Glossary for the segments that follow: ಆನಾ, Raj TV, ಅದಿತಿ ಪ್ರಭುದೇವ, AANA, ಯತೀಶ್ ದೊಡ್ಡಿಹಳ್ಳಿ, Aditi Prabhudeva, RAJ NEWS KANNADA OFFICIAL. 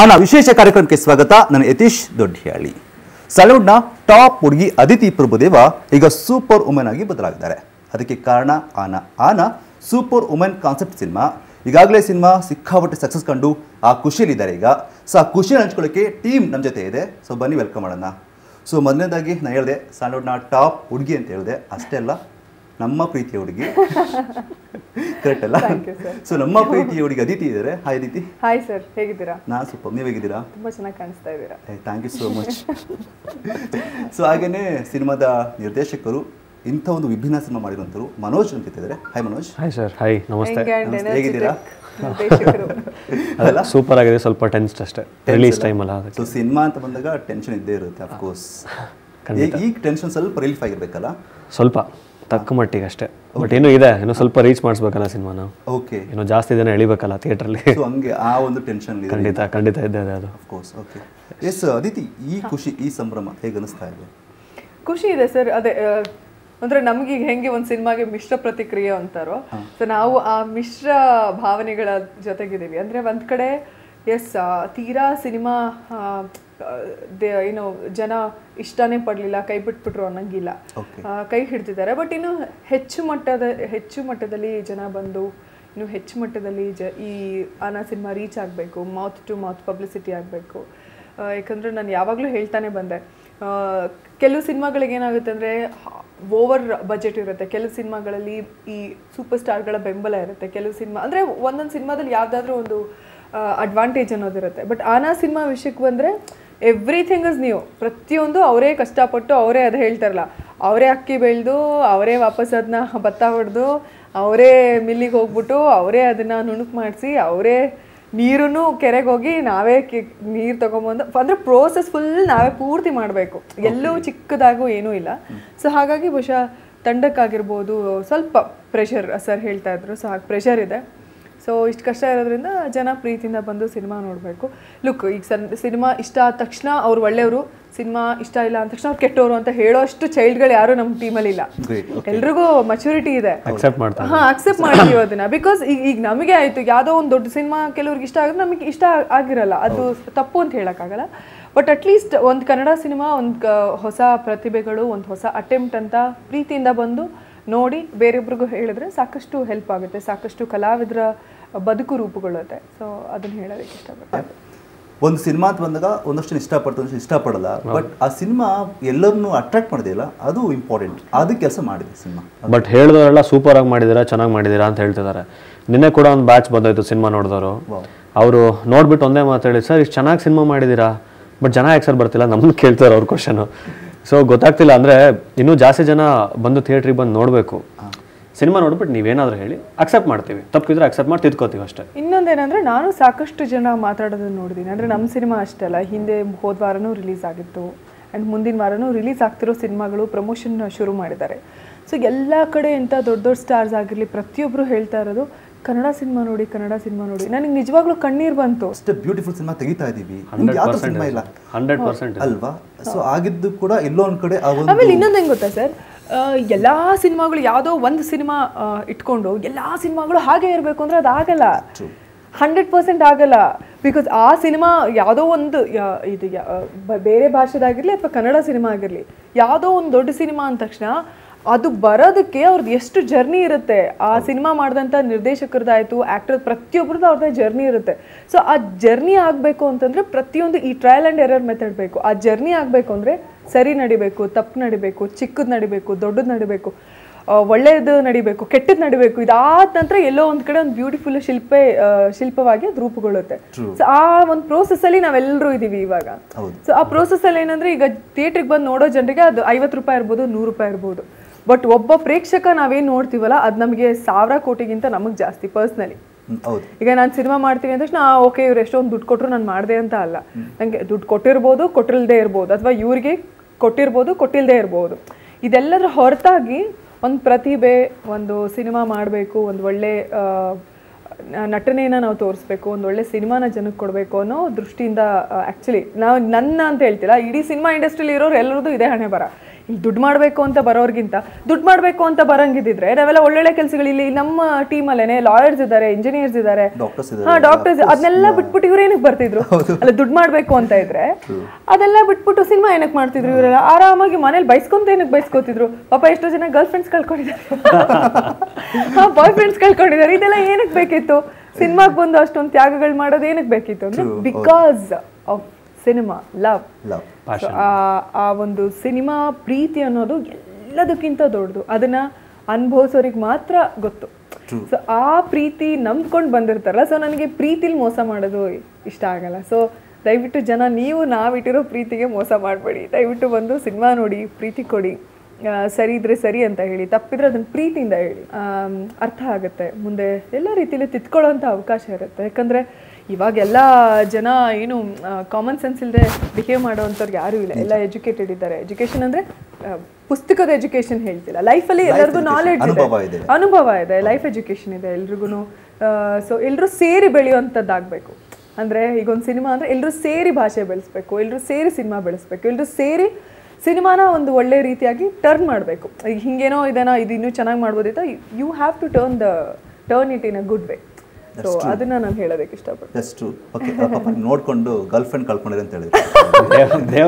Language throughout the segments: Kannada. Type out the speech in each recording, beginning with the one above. ಆನಾ ವಿಶೇಷ ಕಾರ್ಯಕ್ರಮಕ್ಕೆ ಸ್ವಾಗತ. ನಾನು ಯತೀಶ್ ದೊಡ್ಡಿಹಳ್ಳಿ. ಸಲೂಡ್ನ ಟಾಪ್ ಹುಡುಗಿ ಅದಿತಿ ಪ್ರಭುದೇವ ಈಗ ಸೂಪರ್ ವುಮೆನ್ ಆಗಿ ಬದಲಾಗಿದ್ದಾರೆ. ಅದಕ್ಕೆ ಕಾರಣ ಆನಾ. ಆನಾ super women concept cinema. ಈಗಾಗಲೇ ಸಿನಿಮಾ ಸಿಕ್ಕಾಪಟ್ಟೆ ಸಕ್ಸಸ್ ಕಂಡು ಆ ಖುಷಿಯಲ್ಲಿದ್ದಾರೆ. ಈಗ ಸೊ ಆ ಖುಷಿಯನ್ನು ಹಂಚ್ಕೊಳ್ಳೋಕ್ಕೆ ಟೀಮ್ ನಮ್ಮ ಜೊತೆ ಇದೆ. ಸೊ ಬನ್ನಿ ವೆಲ್ಕಮ್ ಮಾಡೋಣ. ಸೊ ಮೊದಲನೇದಾಗಿ ನಾನು ಹೇಳಿದೆ ಸಲೂಡ್ನ ಟಾಪ್ ಹುಡುಗಿ ಅಂತ ಹೇಳಿದೆ, ಅಷ್ಟೇ ಅಲ್ಲ ನಮ್ಮ ಪ್ರೀತಿಯ ಹುಡುಗಿ, ಕರೆಕ್ಟ್ ಅಲ್ಲ? ಸೊ ನಮ್ಮ ಪ್ರೀತಿಯ ಹುಡುಗಿ ಅದಿತಿ ಇದ್ದಾರೆ. ಹಾಯ್ ಅದಿತಿ. ಹಾಯ್ ಸರ್, ಹೇಗಿದ್ದೀರಾ? ನಾನು ಸೂಪರ್, ನೀವು ಹೇಗಿದ್ದೀರಾ? ತುಂಬಾ ಚೆನ್ನಾಗಿ ಕಾಣಿಸ್ತಾ ಇದ್ದೀರಾ. Thank you so much. So ಹಾಗೇನೆ ಸಿನಿಮಾದ ನಿರ್ದೇಶಕರು ಇಂಥ ಒಂದು ವಿಭಿನ್ನ ಸಿನಿಮಾ ಮಾಡಿರುವಂತರು ಮನೋಜ್ ಅಂತ ಇದ್ದಾರೆ. Hi Manoj. Hi sir. Hi, ನಮಸ್ತೆ. ಹೇಗಿದ್ದೀರಾ? ಸೂಪರ್ ಆಗಿದೆ, ಸ್ವಲ್ಪ ಟೆನ್ಸ್ಡ್ ಅಷ್ಟೇ, ರಿಲೀಸ್ ಟೈಮ್ ಅಲ್ಲ. ಸೊ ಸಿನಿಮಾ ಅಂತ ಬಂದಾಗ ಟೆನ್ಷನ್ ಇದ್ದೇ ಇರುತ್ತೆ, ಆಫ್ ಕೋರ್ಸ್. ಈಗ ಟೆನ್ಷನ್ ಸ್ವಲ್ಪ ರಿಲೀಫ್ ಆಗಿರ್ಬೇಕಲ್ಲ, ಸ್ವಲ್ಪ ತಕ್ಕ ಮಟ್ಟಿಗೆ ಅಷ್ಟೇ. ಬಟ್ ಏನೋ ಇದೆ, ಏನೋ ಸ್ವಲ್ಪ ರೀಚ್ ಮಾಡಿಸ್ಬೇಕಲ್ಲ ಸಿನಿಮಾನ. ಓಕೆ, ಏನೋ ಜಾಸ್ತಿ ಜನ ಎಳಿಬೇಕಲ್ಲ ಥಿಯೇಟ್ರಲ್ಲಿ, ಹಂಗೆ ಆ ಒಂದು ಟೆನ್ಷನ್ ಖಂಡಿತ ಖಂಡಿತ ಇದೆ ಅದು, of course. Okay, yes Aditi, ಈ ಖುಷಿ ಈ ಸಂಭ್ರಮ ಹೇಗೆ ಅನಿಸ್ತಾ ಇದೆ? ಖುಷಿ ಇದೆ ಸರ್. ಅದೇ ಅಂದರೆ ನಮಗೀಗ ಹೆಂಗೆ ಒಂದು ಸಿನಿಮಾಗೆ ಮಿಶ್ರ ಪ್ರತಿಕ್ರಿಯೆ ಅಂತಾರೋ, ಸೊ ನಾವು ಆ ಮಿಶ್ರ ಭಾವನೆಗಳ ಜೊತೆಗಿದ್ದೀವಿ. ಅಂದರೆ ಒಂದು ಕಡೆ ಎಸ್ ತೀರಾ ಸಿನಿಮಾ ಏನೋ ಜನ ಇಷ್ಟನೇ ಪಡಲಿಲ್ಲ, ಕೈ ಬಿಟ್ಬಿಟ್ರು ಅನ್ನೋಂಗಿಲ್ಲ, ಕೈ ಹಿಡ್ತಿದ್ದಾರೆ. ಬಟ್ ಇನ್ನು ಹೆಚ್ಚು ಮಟ್ಟದಲ್ಲಿ ಜನ ಬಂದು ಇನ್ನು ಹೆಚ್ಚು ಮಟ್ಟದಲ್ಲಿ ಈ ಆನಾ ಸಿನಿಮಾ ರೀಚ್ ಆಗಬೇಕು, ಮೌತ್ ಟು ಮೌತ್ ಪಬ್ಲಿಸಿಟಿ ಆಗಬೇಕು. ಯಾಕಂದರೆ ನಾನು ಯಾವಾಗಲೂ ಹೇಳ್ತಾನೆ ಬಂದೆ, ಕೆಲವು ಸಿನಿಮಾಗಳಿಗೆ ಏನಾಗುತ್ತೆ ಅಂದರೆ ಓವರ್ ಬಜೆಟ್ ಇರುತ್ತೆ, ಕೆಲವು ಸಿನಿಮಾಗಳಲ್ಲಿ ಈ ಸೂಪರ್ ಸ್ಟಾರ್ಗಳ ಬೆಂಬಲ ಇರುತ್ತೆ, ಕೆಲವು ಸಿನಿಮಾ ಅಂದರೆ ಒಂದೊಂದು ಸಿನಿಮಾದಲ್ಲಿ ಯಾವುದಾದ್ರೂ ಒಂದು ಅಡ್ವಾಂಟೇಜ್ ಅನ್ನೋದಿರುತ್ತೆ. ಬಟ್ ಆನಾ ಸಿನಿಮಾ ವಿಷಯಕ್ಕೆ ಬಂದರೆ ಎವ್ರಿಥಿಂಗ್ ಇಸ್ ನ್ಯೂ. ಪ್ರತಿಯೊಂದು ಅವರೇ ಕಷ್ಟಪಟ್ಟು, ಅವರೇ ಅದು ಹೇಳ್ತಾರಲ್ಲ, ಅವರೇ ಅಕ್ಕಿ ಬೆಳೆದು, ಅವರೇ ವಾಪಸ್ ಅದನ್ನ ಭತ್ತ ಹೊಡೆದು, ಅವರೇ ಮಿಲ್ಲಿಗೆ ಹೋಗ್ಬಿಟ್ಟು ಅವರೇ ಅದನ್ನು ನುಣುಕು ಮಾಡಿಸಿ, ಅವರೇ ನೀರೂ ಕೆರೆಗೆ ಹೋಗಿ ನಾವೇ ನೀರು ತೊಗೊಂಬಂದು, ಅಂದರೆ ಪ್ರೋಸೆಸ್ ಫುಲ್ ನಾವೇ ಪೂರ್ತಿ ಮಾಡಬೇಕು, ಎಲ್ಲೂ ಚಿಕ್ಕದಾಗೂ ಏನೂ ಇಲ್ಲ. ಸೊ ಹಾಗಾಗಿ ಬಹುಶಃ ತಂಡಕ್ಕಾಗಿರ್ಬೋದು ಸ್ವಲ್ಪ ಪ್ರೆಷರ್, ಸರ್ ಹೇಳ್ತಾ ಇದ್ರು, ಸೊ ಹಾಗೆ ಪ್ರೆಷರ್ ಇದೆ. ಸೊ ಇಷ್ಟು ಕಷ್ಟ ಇರೋದ್ರಿಂದ ಜನ ಪ್ರೀತಿಯಿಂದ ಬಂದು ಸಿನಿಮಾ ನೋಡಬೇಕು. ಲುಕ್, ಈಗ ಸಿನಿಮಾ ಇಷ್ಟ ಆದ ತಕ್ಷಣ ಅವ್ರು ಒಳ್ಳೆಯವರು, ಸಿನಿಮಾ ಇಷ್ಟ ಇಲ್ಲ ಅಂದ ತಕ್ಷಣ ಅವ್ರು ಕೆಟ್ಟವರು ಅಂತ ಹೇಳೋ ಅಷ್ಟು ಚೈಲ್ಡ್ಗಳು ಯಾರು ನಮ್ಮ ಟೀಮಲ್ಲಿ ಇಲ್ಲ. ಎಲ್ರಿಗೂ ಮೆಚುರಿಟಿ ಇದೆ, ಹಾಂ ಅಕ್ಸೆಪ್ಟ್ ಮಾಡ್ತೀವಿ ಅದನ್ನು. ಬಿಕಾಸ್ ಈಗ ಈಗ ನಮಗೆ ಆಯಿತು, ಯಾವುದೋ ಒಂದು ದೊಡ್ಡ ಸಿನಿಮಾ ಕೆಲವ್ರಿಗೆ ಇಷ್ಟ ಆಗೋದು ನಮಗೆ ಇಷ್ಟ ಆಗಿರಲ್ಲ, ಅದು ತಪ್ಪು ಅಂತ ಹೇಳೋಕ್ಕಾಗಲ್ಲ. ಬಟ್ ಅಟ್ಲೀಸ್ಟ್ ಒಂದು ಕನ್ನಡ ಸಿನಿಮಾ ಒಂದು ಹೊಸ ಪ್ರತಿಭೆಗಳು, ಒಂದು ಹೊಸ ಅಟೆಂಪ್ಟ್ ಅಂತ ಪ್ರೀತಿಯಿಂದ ಬಂದು ನೋಡಿ ಬೇರೊಬ್ರಿಗೂ ಹೇಳಿದ್ರೆ ಸಾಕಷ್ಟು ಹೆಲ್ಪ್ ಆಗುತ್ತೆ, ಸಾಕಷ್ಟು ಕಲಾವಿದರ ಬದುಕು ರೂಪುಗೊಳ್ಳುತ್ತೆ. ಸೊ ಅದನ್ನು ಹೇಳೋದಕ್ಕೆ ಇಷ್ಟಪಡ್ತಾರೆ. ಒಂದು ಸಿನಿಮಾ ಅಂತ ಬಂದಾಗ ಒಂದಷ್ಟು ಇಷ್ಟಪಡ್ತು, ಒಂದಷ್ಟು ಇಷ್ಟಪಡಲ್ಲ. ಬಟ್ ಆ ಸಿನಿಮಾ ಎಲ್ಲರನ್ನೂ ಅಟ್ರಾಕ್ಟ್ ಮಾಡೋದಿಲ್ಲ, ಅದು ಇಂಪಾರ್ಟೆಂಟ್. ಅದು ಕೆಲಸ ಮಾಡಿದೆ ಸಿನಿಮಾ. ಬಟ್ ಹೇಳಿದವರೆಲ್ಲ ಸೂಪರ್ ಆಗಿ ಮಾಡಿದ್ದೀರಾ, ಚೆನ್ನಾಗಿ ಮಾಡಿದ್ದೀರಾ ಅಂತ ಹೇಳ್ತಿದ್ದಾರೆ. ನಿನ್ನೆ ಕೂಡ ಒಂದು ಬ್ಯಾಚ್ ಬಂದೋಯ್ತು ಸಿನಿಮಾ ನೋಡಿದವರು, ಅವರು ನೋಡ್ಬಿಟ್ಟು ಒಂದೇ ಮಾತಾಡಿ, ಸರ್ ಇಷ್ಟು ಚೆನ್ನಾಗಿ ಸಿನಿಮಾ ಮಾಡಿದ್ದೀರಾ, ಬಟ್ ಜನ ಯಾಕೆ ಸರ್ ಬರ್ತಿಲ್ಲ ನಮ್ಮನ್ನು ಕೇಳ್ತಾರೆ ಅವ್ರ ಕ್ವಶನು. ಸೊ ಗೊತ್ತಾಗ್ತಿಲ್ಲ ಅಂದರೆ ಇನ್ನೂ ಜಾಸ್ತಿ ಜನ ಬಂದು ಥಿಯೇಟ್ರಿಗೆ ಬಂದು ನೋಡಬೇಕು. ಸಿನಿಮಾ ನೋಡ್ಬಿಟ್ಟು ನೀವೇನಾದರೂ ಹೇಳಿ ಅಕ್ಸೆಪ್ಟ್ ಮಾಡ್ತೀವಿ, ತಪ್ಪಿದ್ರೆ ಅಕ್ಸೆಪ್ಟ್ ಮಾಡಿ ತಿದ್ಕೋತೀವಿ ಅಷ್ಟೇ. ಇನ್ನೊಂದೇನಂದರೆ ನಾನು ಸಾಕಷ್ಟು ಜನ ಮಾತಾಡೋದನ್ನು ನೋಡಿದ್ದೀನಿ. ಅಂದರೆ ನಮ್ಮ ಸಿನಿಮಾ ಅಷ್ಟೇ ಅಲ್ಲ, ಹಿಂದೆ ಹೋದ ವಾರನೂ ರಿಲೀಸ್ ಆಗಿತ್ತು ಆ್ಯಂಡ್ ಮುಂದಿನ ವಾರನೂ ರಿಲೀಸ್ ಆಗ್ತಿರೋ ಸಿನಿಮಾಗಳು ಪ್ರಮೋಷನ್ ಶುರು ಮಾಡಿದ್ದಾರೆ. ಸೊ ಎಲ್ಲ ಕಡೆ ಇಂಥ ದೊಡ್ಡ ದೊಡ್ಡ ಸ್ಟಾರ್ಸ್ ಆಗಿರಲಿ ಪ್ರತಿಯೊಬ್ಬರು ಹೇಳ್ತಾ ಇರೋದು ಕನ್ನಡ ಸಿನಿಮಾ ನೋಡಿ, ಕನ್ನಡ ಸಿನಿಮಾ ನೋಡಿ. ನನಗೆ ನಿಜವಾಗ್ಲೂ ಕಣ್ಣೀರು ಬಂತು. ಅಷ್ಟೇ ಬ್ಯೂಟಿಫುಲ್ ಸಿನಿಮಾ ತೆಗಿತಾ ಇದೀವಿ, ಅಲ್ವಾ? ಸೊ ಆಗಿದ್ದು ಕೂಡ ಎಲ್ಲೋ ಒಂದು ಕಡೆ. ಆಮೇಲೆ ಇನ್ನೊಂದು ಹೆಂಗೆ ಗೊತ್ತಾ ಸರ್, ಎಲ್ಲ ಸಿನಿಮಾಗಳು ಯಾವುದೋ ಒಂದು ಸಿನಿಮಾ ಇಟ್ಕೊಂಡು ಎಲ್ಲ ಸಿನಿಮಾಗಳು ಹಾಗೆ ಇರಬೇಕು ಅಂದರೆ ಅದು ಆಗಲ್ಲ, 100% ಆಗಲ್ಲ. ಬಿಕಾಸ್ ಆ ಸಿನಿಮಾ ಯಾವುದೋ ಒಂದು ಇದು ಬೇರೆ ಭಾಷೆದಾಗಿರಲಿ ಅಥವಾ ಕನ್ನಡ ಸಿನಿಮಾ ಆಗಿರಲಿ, ಯಾವುದೋ ಒಂದು ದೊಡ್ಡ ಸಿನಿಮಾ ಅಂದ ತಕ್ಷಣ ಅದು ಬರೋದಕ್ಕೆ ಅವ್ರದ್ದು ಎಷ್ಟು ಜರ್ನಿ ಇರುತ್ತೆ, ಆ ಸಿನಿಮಾ ಮಾಡಿದಂಥ ನಿರ್ದೇಶಕರದಾಯಿತು, ಆ್ಯಕ್ಟರ್ ಪ್ರತಿಯೊಬ್ಬರದ್ದು ಅವ್ರದ್ದು ಜರ್ನಿ ಇರುತ್ತೆ. ಸೊ ಆ ಜರ್ನಿ ಆಗಬೇಕು ಅಂತಂದರೆ ಪ್ರತಿಯೊಂದು ಈ ಟ್ರಯಲ್ ಆ್ಯಂಡ್ ಎರರ್ ಮೆಥಡ್ ಬೇಕು. ಆ ಜರ್ನಿ ಆಗಬೇಕು ಅಂದರೆ ಸರಿ ನಡಿಬೇಕು, ತಪ್ಪು ನಡಿಬೇಕು, ಚಿಕ್ಕದು ನಡಿಬೇಕು, ದೊಡ್ಡದು ನಡಿಬೇಕು, ಒಳ್ಳೆಯದು ನಡಿಬೇಕು, ಕೆಟ್ಟದ್ದು ನಡಿಬೇಕು. ಇದಾದ ನಂತರ ಎಲ್ಲೋ ಒಂದು ಕಡೆ ಒಂದು ಬ್ಯೂಟಿಫುಲ್ ಶಿಲ್ಪವಾಗಿ ಅದು ರೂಪುಗೊಳ್ಳುತ್ತೆ. ಸೊ ಆ ಒಂದು ಪ್ರೋಸೆಸ್ಸಲ್ಲಿ ನಾವೆಲ್ಲರೂ ಇದ್ದೀವಿ ಇವಾಗ. ಸೊ ಆ ಪ್ರೋಸೆಸ್ಸಲ್ಲಿ ಏನಂದರೆ ಈಗ ಥಿಯೇಟ್ರಿಗೆ ಬಂದು ನೋಡೋ ಜನರಿಗೆ ಅದು ₹50 ಇರ್ಬೋದು, ₹100 ಇರ್ಬೋದು. ಬಟ್ ಒಬ್ಬ ಪ್ರೇಕ್ಷಕ ನಾವೇನು ನೋಡ್ತೀವಲ್ಲ ಅದು ನಮಗೆ 1000 ಕೋಟಿಗಿಂತ ನಮಗೆ ಜಾಸ್ತಿ ಪರ್ಸ್ನಲಿ. ಈಗ ನಾನು ಸಿನಿಮಾ ಮಾಡ್ತೀನಿ ಅಂದ ತಕ್ಷಣ ಓಕೆ ಇವ್ರು ಎಷ್ಟೊಂದು ದುಡ್ಡು ಕೊಟ್ಟರು ನಾನು ಮಾಡಿದೆ ಅಂತ ಅಲ್ಲ, ನನಗೆ ದುಡ್ಡು ಕೊಟ್ಟಿರ್ಬೋದು, ಕೊಟ್ಟಿಲ್ಲದೆ ಇರ್ಬೋದು, ಅಥವಾ ಇವ್ರಿಗೆ ಕೊಟ್ಟಿರ್ಬೋದು, ಕೊಟ್ಟಿಲ್ಲದೆ ಇರ್ಬೋದು. ಇದೆಲ್ಲದರ ಹೊರತಾಗಿ ಒಂದು ಪ್ರತಿಭೆ, ಒಂದು ಸಿನಿಮಾ ಮಾಡಬೇಕು, ಒಂದು ಒಳ್ಳೆ ನಟನೆಯನ್ನು ನಾವು ತೋರಿಸ್ಬೇಕು, ಒಂದು ಒಳ್ಳೆ ಸಿನಿಮಾನ ಜನಕ್ಕೆ ಕೊಡಬೇಕು ಅನ್ನೋ ದೃಷ್ಟಿಯಿಂದ ಆ್ಯಕ್ಚುಲಿ ನಾವು ನನ್ನ ಅಂತ ಹೇಳ್ತಿಲ್ಲ, ಇಡೀ ಸಿನಿಮಾ ಇಂಡಸ್ಟ್ರಿಯಲ್ಲಿ ಇರೋರು ಎಲ್ಲರದ್ದು ಇದೇ ಹಣೆ ಬರ. ದುಡ್ಡು ಮಾಡಬೇಕು ಅಂತ ಬರೋರ್ಗಿಂತ ದುಡ್ಡು ಮಾಡಬೇಕು ಅಂತ ಬರಂಗಿದ್ರೆ ನಾವೆಲ್ಲ ಒಳ್ಳೊಳ್ಳೆ ಕೆಲಸಗಳಲ್ಲಿ ನಮ್ಮ ಟೀಮಲ್ಲೇನೆ ಲಾಯರ್ಸ್ ಇದ್ದಾರೆ, ಇಂಜಿನಿಯರ್ಸ್ ಇದ್ದಾರೆ, ಡಾಕ್ಟರ್ಸ್, ಅದನ್ನೆಲ್ಲ ಬಿಟ್ಬಿಟ್ಟು ಇವ್ರು ಏನಕ್ಕೆ ಬರ್ತಿದ್ರು ಅಲ್ಲ, ದುಡ್ಡು ಮಾಡಬೇಕು ಅಂತ ಇದ್ರೆ. ಅದೆಲ್ಲ ಬಿಟ್ಬಿಟ್ಟು ಸಿನಿಮಾ ಏನಕ್ಕೆ ಮಾಡ್ತಿದ್ರು ಇವರೆಲ್ಲ, ಆರಾಮಾಗಿ ಮನೇಲಿ ಬೈಸ್ಕೊಂತ ಏನಕ್ಕೆ ಬೈಸ್ಕೋತಿದ್ರು. ಪಾಪ ಎಷ್ಟೋ ಜನ ಗರ್ಲ್ ಫ್ರೆಂಡ್ಸ್ ಕಳ್ಕೊಂಡಿದ್ದಾರೆ, ಬಾಯ್ ಫ್ರೆಂಡ್ಸ್ ಕಳ್ಕೊಂಡಿದ್ದಾರೆ. ಇದೆಲ್ಲ ಏನಕ್ಕೆ ಬೇಕಿತ್ತು? ಸಿನಿಮಾಗೆ ಬಂದು ಅಷ್ಟೊಂದು ತ್ಯಾಗಗಳು ಮಾಡೋದು ಏನಕ್ಕೆ ಬೇಕಿತ್ತು ಅಂದ್ರೆ ಬಿಕಾಸ್ ಆಫ್ ಸಿನಿಮಾ ಲವ್. ಆ ಒಂದು ಸಿನಿಮಾ ಪ್ರೀತಿ ಅನ್ನೋದು ಎಲ್ಲದಕ್ಕಿಂತ ದೊಡ್ಡದು, ಅದನ್ನ ಅನುಭವಿಸೋರಿಗೆ ಮಾತ್ರ ಗೊತ್ತು. ಸೊ ಆ ಪ್ರೀತಿ ನಂಬ್ಕೊಂಡು ಬಂದಿರ್ತಾರಲ್ಲ, ಸೊ ನನಗೆ ಪ್ರೀತಿಲಿ ಮೋಸ ಮಾಡೋದು ಇಷ್ಟ ಆಗಲ್ಲ. ಸೊ ದಯವಿಟ್ಟು ಜನ ನೀವು ನಾವಿಟ್ಟಿರೋ ಪ್ರೀತಿಗೆ ಮೋಸ ಮಾಡಬೇಡಿ. ದಯವಿಟ್ಟು ಬಂದು ಸಿನಿಮಾ ನೋಡಿ, ಪ್ರೀತಿ ಕೊಡಿ, ಸರಿ ಇದ್ರೆ ಸರಿ ಅಂತ ಹೇಳಿ, ತಪ್ಪಿದ್ರೆ ಅದನ್ನ ಪ್ರೀತಿಯಿಂದ ಹೇಳಿ. ಅರ್ಥ ಆಗುತ್ತೆ, ಮುಂದೆ ಎಲ್ಲ ರೀತಿಯಲ್ಲಿ ತಿದ್ಕೊಳ್ಳೋಂಥ ಅವಕಾಶ ಇರುತ್ತೆ. ಯಾಕಂದರೆ ಇವಾಗೆಲ್ಲ ಜನ ಏನು ಕಾಮನ್ ಸೆನ್ಸ್ ಇಲ್ಲದೆ ಬಿಹೇವ್ ಮಾಡೋವಂಥವ್ರು ಯಾರೂ ಇಲ್ಲ, ಎಲ್ಲ ಎಜುಕೇಟೆಡ್ ಇದ್ದಾರೆ. ಎಜುಕೇಷನ್ ಅಂದರೆ ಪುಸ್ತಕದ ಎಜುಕೇಷನ್ ಹೇಳ್ತಿಲ್ಲ, ಲೈಫಲ್ಲಿ ಎಲ್ಲರಿಗೂ ನಾಲೆಡ್ಜ್ ಇದೆ, ಅನುಭವ ಇದೆ, ಲೈಫ್ ಎಜುಕೇಷನ್ ಇದೆ ಎಲ್ರಿಗೂ. ಸೊ ಎಲ್ಲರೂ ಸೇರಿ ಬೆಳೆಯುವಂಥದ್ದಾಗಬೇಕು. ಅಂದರೆ ಈಗೊಂದು ಸಿನಿಮಾ ಅಂದರೆ ಎಲ್ಲರೂ ಸೇರಿ ಭಾಷೆ ಬೆಳೆಸ್ಬೇಕು, ಎಲ್ಲರೂ ಸೇರಿ ಸಿನಿಮಾ ಬೆಳೆಸ್ಬೇಕು, ಎಲ್ಲರೂ ಸೇರಿ ಸಿನಿಮಾನ ಒಂದು ಒಳ್ಳೆ ರೀತಿಯಾಗಿ ಟರ್ನ್ ಮಾಡಬೇಕು. ಹಿಂಗೇನೋ ಇದನ್ನ ಇದು ಇನ್ನೂ ಚೆನ್ನಾಗಿ ಮಾಡ್ಬೋದಿತ್ತು, you have to turn it in a good way. So ಅದನ್ನ ನಾನು ಹೇಳೋದಕ್ಕೆ ಇಷ್ಟಪಡ್ತೀನಿ. ನೋಡ್ಕೊಂಡು ಗರ್ಲ್ ಫ್ರೆಂಡ್ ಕಳ್ಕೊಂಡಿರಿ ಅಂತ ಹೇಳಿದ್ರೆ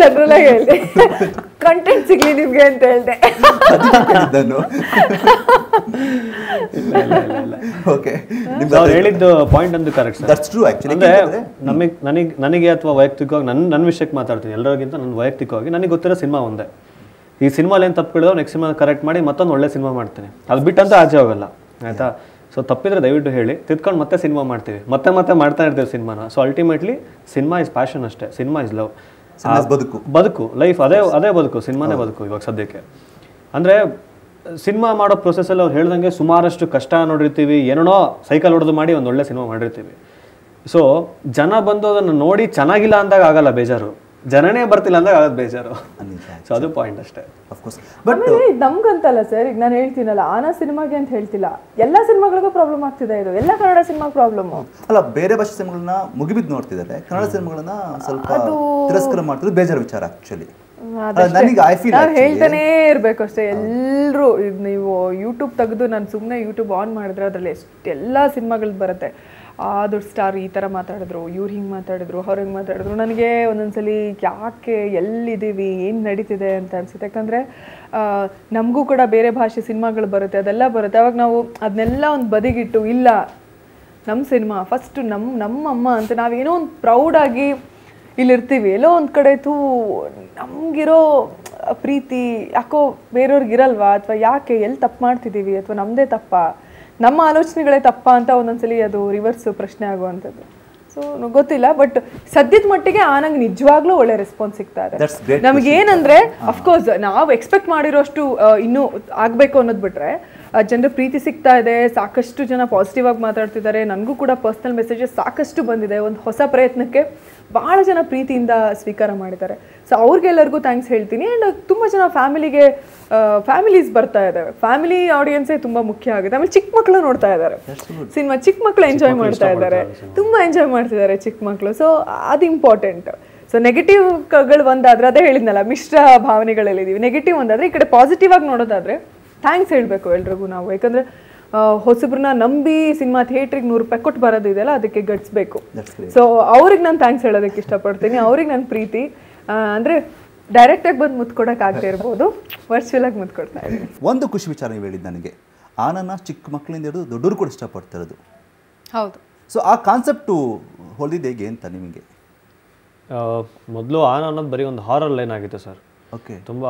ಜನರಲ್ಲಾಗಿ ಹೇಳಿದೆ, ಕಂಟೆಂಟ್ ಸಿಗ್ಲಿ ನಿಮ್ಗೆ ಅಂತ ಹೇಳಿದೆ. ಹೇಳಿದ್ದು ಪಾಯಿಂಟ್ ಒಂದು ಕರೆಕ್ಟ್, ದಟ್ಸ್ ಟ್ರೂ. ಆಕ್ಚುಲಿ ಅಂದ್ರೆ ನನಗೆ ಅಥವಾ ವೈಯಕ್ತಿಕವಾಗಿ ನನ್ನ ವಿಷಯಕ್ಕೆ ಮಾತಾಡ್ತೀನಿ, ಎಲ್ಲರಿಗಿಂತ ನನ್ನ ವೈಯಕ್ತಿಕವಾಗಿ ನನಗೆ ಗೊತ್ತಿರೋ ಸಿನಿಮಾ ಒಂದೇ. ಈ ಸಿನಿಮಾಲಿ ಏನು ತಪ್ಪುಗಳು ನೆಕ್ಸ್ಟ್ ಸಿನಿಮಾ ಕರೆಕ್ಟ್ ಮಾಡಿ ಮತ್ತೊಂದು ಒಳ್ಳೆ ಸಿನಿಮಾ ಮಾಡ್ತೀನಿ, ಅದು ಬಿಟ್ಟಂತ ಆಚೆ ಹೋಗಲ್ಲ, ಆಯ್ತಾ? ಸೊ ತಪ್ಪಿದ್ರೆ ದಯವಿಟ್ಟು ಹೇಳಿ, ತಿದ್ಕೊಂಡು ಮತ್ತೆ ಸಿನಿಮಾ ಮಾಡ್ತೀವಿ, ಮತ್ತೆ ಮತ್ತೆ ಮಾಡ್ತಾ ಇರ್ತೀವಿ ಸಿನಿಮಾನ. So ultimately cinema is passion ಅಷ್ಟೇ, ಸಿನಿಮಾ ಇಸ್ ಲವ್, ಬದುಕು ಲೈಫ್ ಅದೇ ಬದುಕು, ಸಿನಿಮಾನೇ ಬದುಕು ಇವಾಗ ಸದ್ಯಕ್ಕೆ. ಅಂದರೆ ಸಿನಿಮಾ ಮಾಡೋ ಪ್ರೊಸೆಸಲ್ಲಿ ಅವ್ರು ಹೇಳ್ದಂಗೆ ಸುಮಾರಷ್ಟು ಕಷ್ಟ ನೋಡಿರ್ತೀವಿ, ಏನೋ ಸೈಕಲ್ ಹೊಡೆದು ಮಾಡಿ ಒಂದು ಒಳ್ಳೆ ಸಿನಿಮಾ ಮಾಡಿರ್ತೀವಿ. ಸೊ ಜನ ಬಂದು ಅದನ್ನು ನೋಡಿ ಚೆನ್ನಾಗಿಲ್ಲ ಅಂದಾಗ ಆಗಲ್ಲ ಬೇಜಾರು, ಜನನೇ ಬರ್ತಿಲ್ಲ ಅಂದಾಗ ಆಗೋದು ಬೇಜಾರು. ಸೊ ಅದು ಪಾಯಿಂಟ್ ಅಷ್ಟೇ. ನಮ್ಗಂತಲ್ಲ ಸರ್, ಈಗ ನಾನು ಹೇಳ್ತೀನಲ್ಲ ಆನಾ ಸಿನಿಮಾಗೆ ಅಂತ ಹೇಳ್ತಿಲ್ಲ, ಎಲ್ಲ ಸಿನಿಮಾಗಳಿಗೂ ಪ್ರಾಬ್ಲಮ್ ಆಗ್ತಿದೆ ಇದು, ಎಲ್ಲ ಕನ್ನಡ ಸಿನಿಮಾ ಪ್ರಾಬ್ಲಮ್ ಅಲ್ಲ. ಬೇರೆ ಭಾಷೆ ಸಿನಿಮಾಗಳನ್ನ ಮುಗಿಬಿದ್ದು ನೋಡ್ತಿದ್ದಾರೆ, ಕನ್ನಡ ಸಿನಿಮಾಗಳನ್ನ ಸ್ವಲ್ಪ ತಿರಸ್ಕಾರ ಮಾಡ್ತಿದ್ರು, ಬೇಜಾರು ವಿಚಾರ. ಆಕ್ಚುಲಿ ನಾನು ಹೇಳ್ತಾನೇ ಇರಬೇಕು ಅಷ್ಟೇ. ಎಲ್ಲರೂ ಇದು ನೀವು ಯೂಟ್ಯೂಬ್ ತೆಗೆದು, ನಾನು ಸುಮ್ಮನೆ ಯೂಟ್ಯೂಬ್ ಆನ್ ಮಾಡಿದ್ರೆ ಅದರಲ್ಲಿ ಎಷ್ಟೆಲ್ಲ ಸಿನಿಮಾಗಳದ್ದು ಬರುತ್ತೆ. ಆ ದೊಡ್ಡ ಸ್ಟಾರ್ ಈ ಥರ ಮಾತಾಡಿದ್ರು, ಇವ್ರು ಹಿಂಗೆ ಮಾತಾಡಿದ್ರು, ಅವ್ರು ಹಿಂಗೆ ಮಾತಾಡಿದ್ರು. ನನಗೆ ಒಂದೊಂದ್ಸಲಿ ಯಾಕೆ ಎಲ್ಲಿದ್ದೀವಿ, ಏನು ನಡೀತಿದೆ ಅಂತ ಅನಿಸುತ್ತೆ. ಯಾಕಂದರೆ ನಮಗೂ ಕೂಡ ಬೇರೆ ಭಾಷೆ ಸಿನಿಮಾಗಳು ಬರುತ್ತೆ, ಅದೆಲ್ಲ ಬರುತ್ತೆ. ಆವಾಗ ನಾವು ಅದನ್ನೆಲ್ಲ ಒಂದು ಬದಿಗಿಟ್ಟು, ಇಲ್ಲ ನಮ್ಮ ಸಿನಿಮಾ ಫಸ್ಟು, ನಮ್ಮಮ್ಮ ಅಂತ ನಾವೇನೋ ಒಂದು ಪ್ರೌಡಾಗಿ ಇಲ್ಲಿರ್ತೀವಿ. ಎಲ್ಲೋ ಒಂದು ಕಡೆ ತೂ ನಮಗಿರೋ ಪ್ರೀತಿ ಯಾಕೋ ಬೇರೆಯವ್ರಿಗಿರಲ್ವಾ, ಅಥವಾ ಯಾಕೆ ಎಲ್ಲಿ ತಪ್ಪು ಮಾಡ್ತಿದ್ದೀವಿ, ಅಥವಾ ನಮ್ಮದೇ ತಪ್ಪ, ನಮ್ಮ ಆಲೋಚನೆಗಳೇ ತಪ್ಪ ಅಂತ ಒಂದೊಂದ್ಸಲಿ ಅದು ರಿವರ್ಸ್ ಪ್ರಶ್ನೆ ಆಗುವಂಥದ್ದು. ಸೊ ಗೊತ್ತಿಲ್ಲ, ಬಟ್ ಸದ್ಯದ ಮಟ್ಟಿಗೆ ಆನಂಗೆ ನಿಜವಾಗ್ಲೂ ಒಳ್ಳೆ ರೆಸ್ಪಾನ್ಸ್ ಸಿಗ್ತಾ ಇದೆ. ನಮಗೇನಂದರೆ ಅಫ್ಕೋರ್ಸ್ ನಾವು ಎಕ್ಸ್ಪೆಕ್ಟ್ ಮಾಡಿರೋಷ್ಟು ಇನ್ನೂ ಆಗಬೇಕು ಅನ್ನೋದು ಬಿಟ್ಟರೆ, ಜನರ ಪ್ರೀತಿ ಸಿಗ್ತಾ ಇದೆ, ಸಾಕಷ್ಟು ಜನ ಪಾಸಿಟಿವ್ ಆಗಿ ಮಾತಾಡ್ತಿದ್ದಾರೆ. ನನಗೂ ಕೂಡ ಪರ್ಸ್ನಲ್ ಮೆಸೇಜಸ್ ಸಾಕಷ್ಟು ಬಂದಿದೆ. ಒಂದು ಹೊಸ ಪ್ರಯತ್ನಕ್ಕೆ ಭಾಳ ಜನ ಪ್ರೀತಿಯಿಂದ ಸ್ವೀಕಾರ ಮಾಡಿದ್ದಾರೆ. ಸೊ ಅವ್ರಿಗೆಲ್ಲರಿಗೂ ಥ್ಯಾಂಕ್ಸ್ ಹೇಳ್ತೀನಿ. ಆ್ಯಂಡ್ ತುಂಬ ಜನ ಫ್ಯಾಮಿಲೀಸ್ ಬರ್ತಾ ಇದ್ದಾವೆ. ಫ್ಯಾಮಿಲಿ ಆಡಿಯನ್ಸೇ ತುಂಬ ಮುಖ್ಯ ಆಗುತ್ತೆ. ಆಮೇಲೆ ಚಿಕ್ಕ ಮಕ್ಕಳು ನೋಡ್ತಾ ಇದ್ದಾರೆ ಸಿನಿಮಾ, ಚಿಕ್ಕ ಮಕ್ಕಳು ಎಂಜಾಯ್ ಮಾಡ್ತಾ ಇದ್ದಾರೆ, ತುಂಬ ಎಂಜಾಯ್ ಮಾಡ್ತಿದ್ದಾರೆ ಚಿಕ್ಕ ಮಕ್ಕಳು. ಸೊ ಅದು ಇಂಪಾರ್ಟೆಂಟ್. ಸೊ ನೆಗೆಟಿವ್ಗಳು ಒಂದಾದರೆ, ಅದೇ ಹೇಳಿದ್ನಲ್ಲ ಮಿಶ್ರ ಭಾವನೆಗಳಲ್ಲಿದ್ದೀವಿ, ನೆಗೆಟಿವ್ ಒಂದಾದರೆ, ಈ ಕಡೆ ಪಾಸಿಟಿವ್ ಆಗಿ ನೋಡೋದಾದರೆ ಥ್ಯಾಂಕ್ಸ್ ಹೇಳಬೇಕು ಎಲ್ರಿಗೂ ನಾವು. ಯಾಕಂದರೆ ಹೊಸಬ್ರನ್ನ ನಂಬಿ ಸಿನಿಮಾ ಥಿಯೇಟ್ರಿಗೆ ₹100 ಕೊಟ್ಟು ಬರೋದಿದೆಯಲ್ಲ, ಅದಕ್ಕೆ ಗಟ್ಸ್ಬೇಕು. ಸೊ ಅವ್ರಿಗೆ ನಾನು ಥ್ಯಾಂಕ್ಸ್ ಹೇಳೋದಕ್ಕೆ ಇಷ್ಟಪಡ್ತೀನಿ. ಅವ್ರಿಗೆ ನನ್ನ ಪ್ರೀತಿ ಅಂದರೆ ಡೈರೆಕ್ಟಾಗಿ ಬಂದು ಮುತ್ಕೊಡೋಕ್ಕಾಗದೇ ಇರ್ಬೋದು, ವರ್ಚುವಲಾಗಿ ಮುತ್ಕೊಡ್ತಾ ಇದ್ದೀನಿ. ಒಂದು ಖುಷಿ ವಿಚಾರ ನೀವು ಹೇಳಿದ್ದು ನನಗೆ, ಆನನ ಚಿಕ್ಕ ಮಕ್ಕಳಿಂದ ಹಿಡಿದು ದೊಡ್ಡರು ಕೂಡ ಇಷ್ಟಪಡ್ತಾ ಇರೋದು. ಹೌದು. ಸೊ ಆ ಕಾನ್ಸೆಪ್ಟು ಹೊಲಿದು ಹೇಗೆ ಅಂತ ನಿಮಗೆ? ಮೊದಲು ಆನ ಅನ್ನೋದು ಬರೀ ಒಂದು ಹಾರರ್ ಲೈನ್ ಆಗಿತ್ತು ಸರ್. ಓಕೆ, ತುಂಬ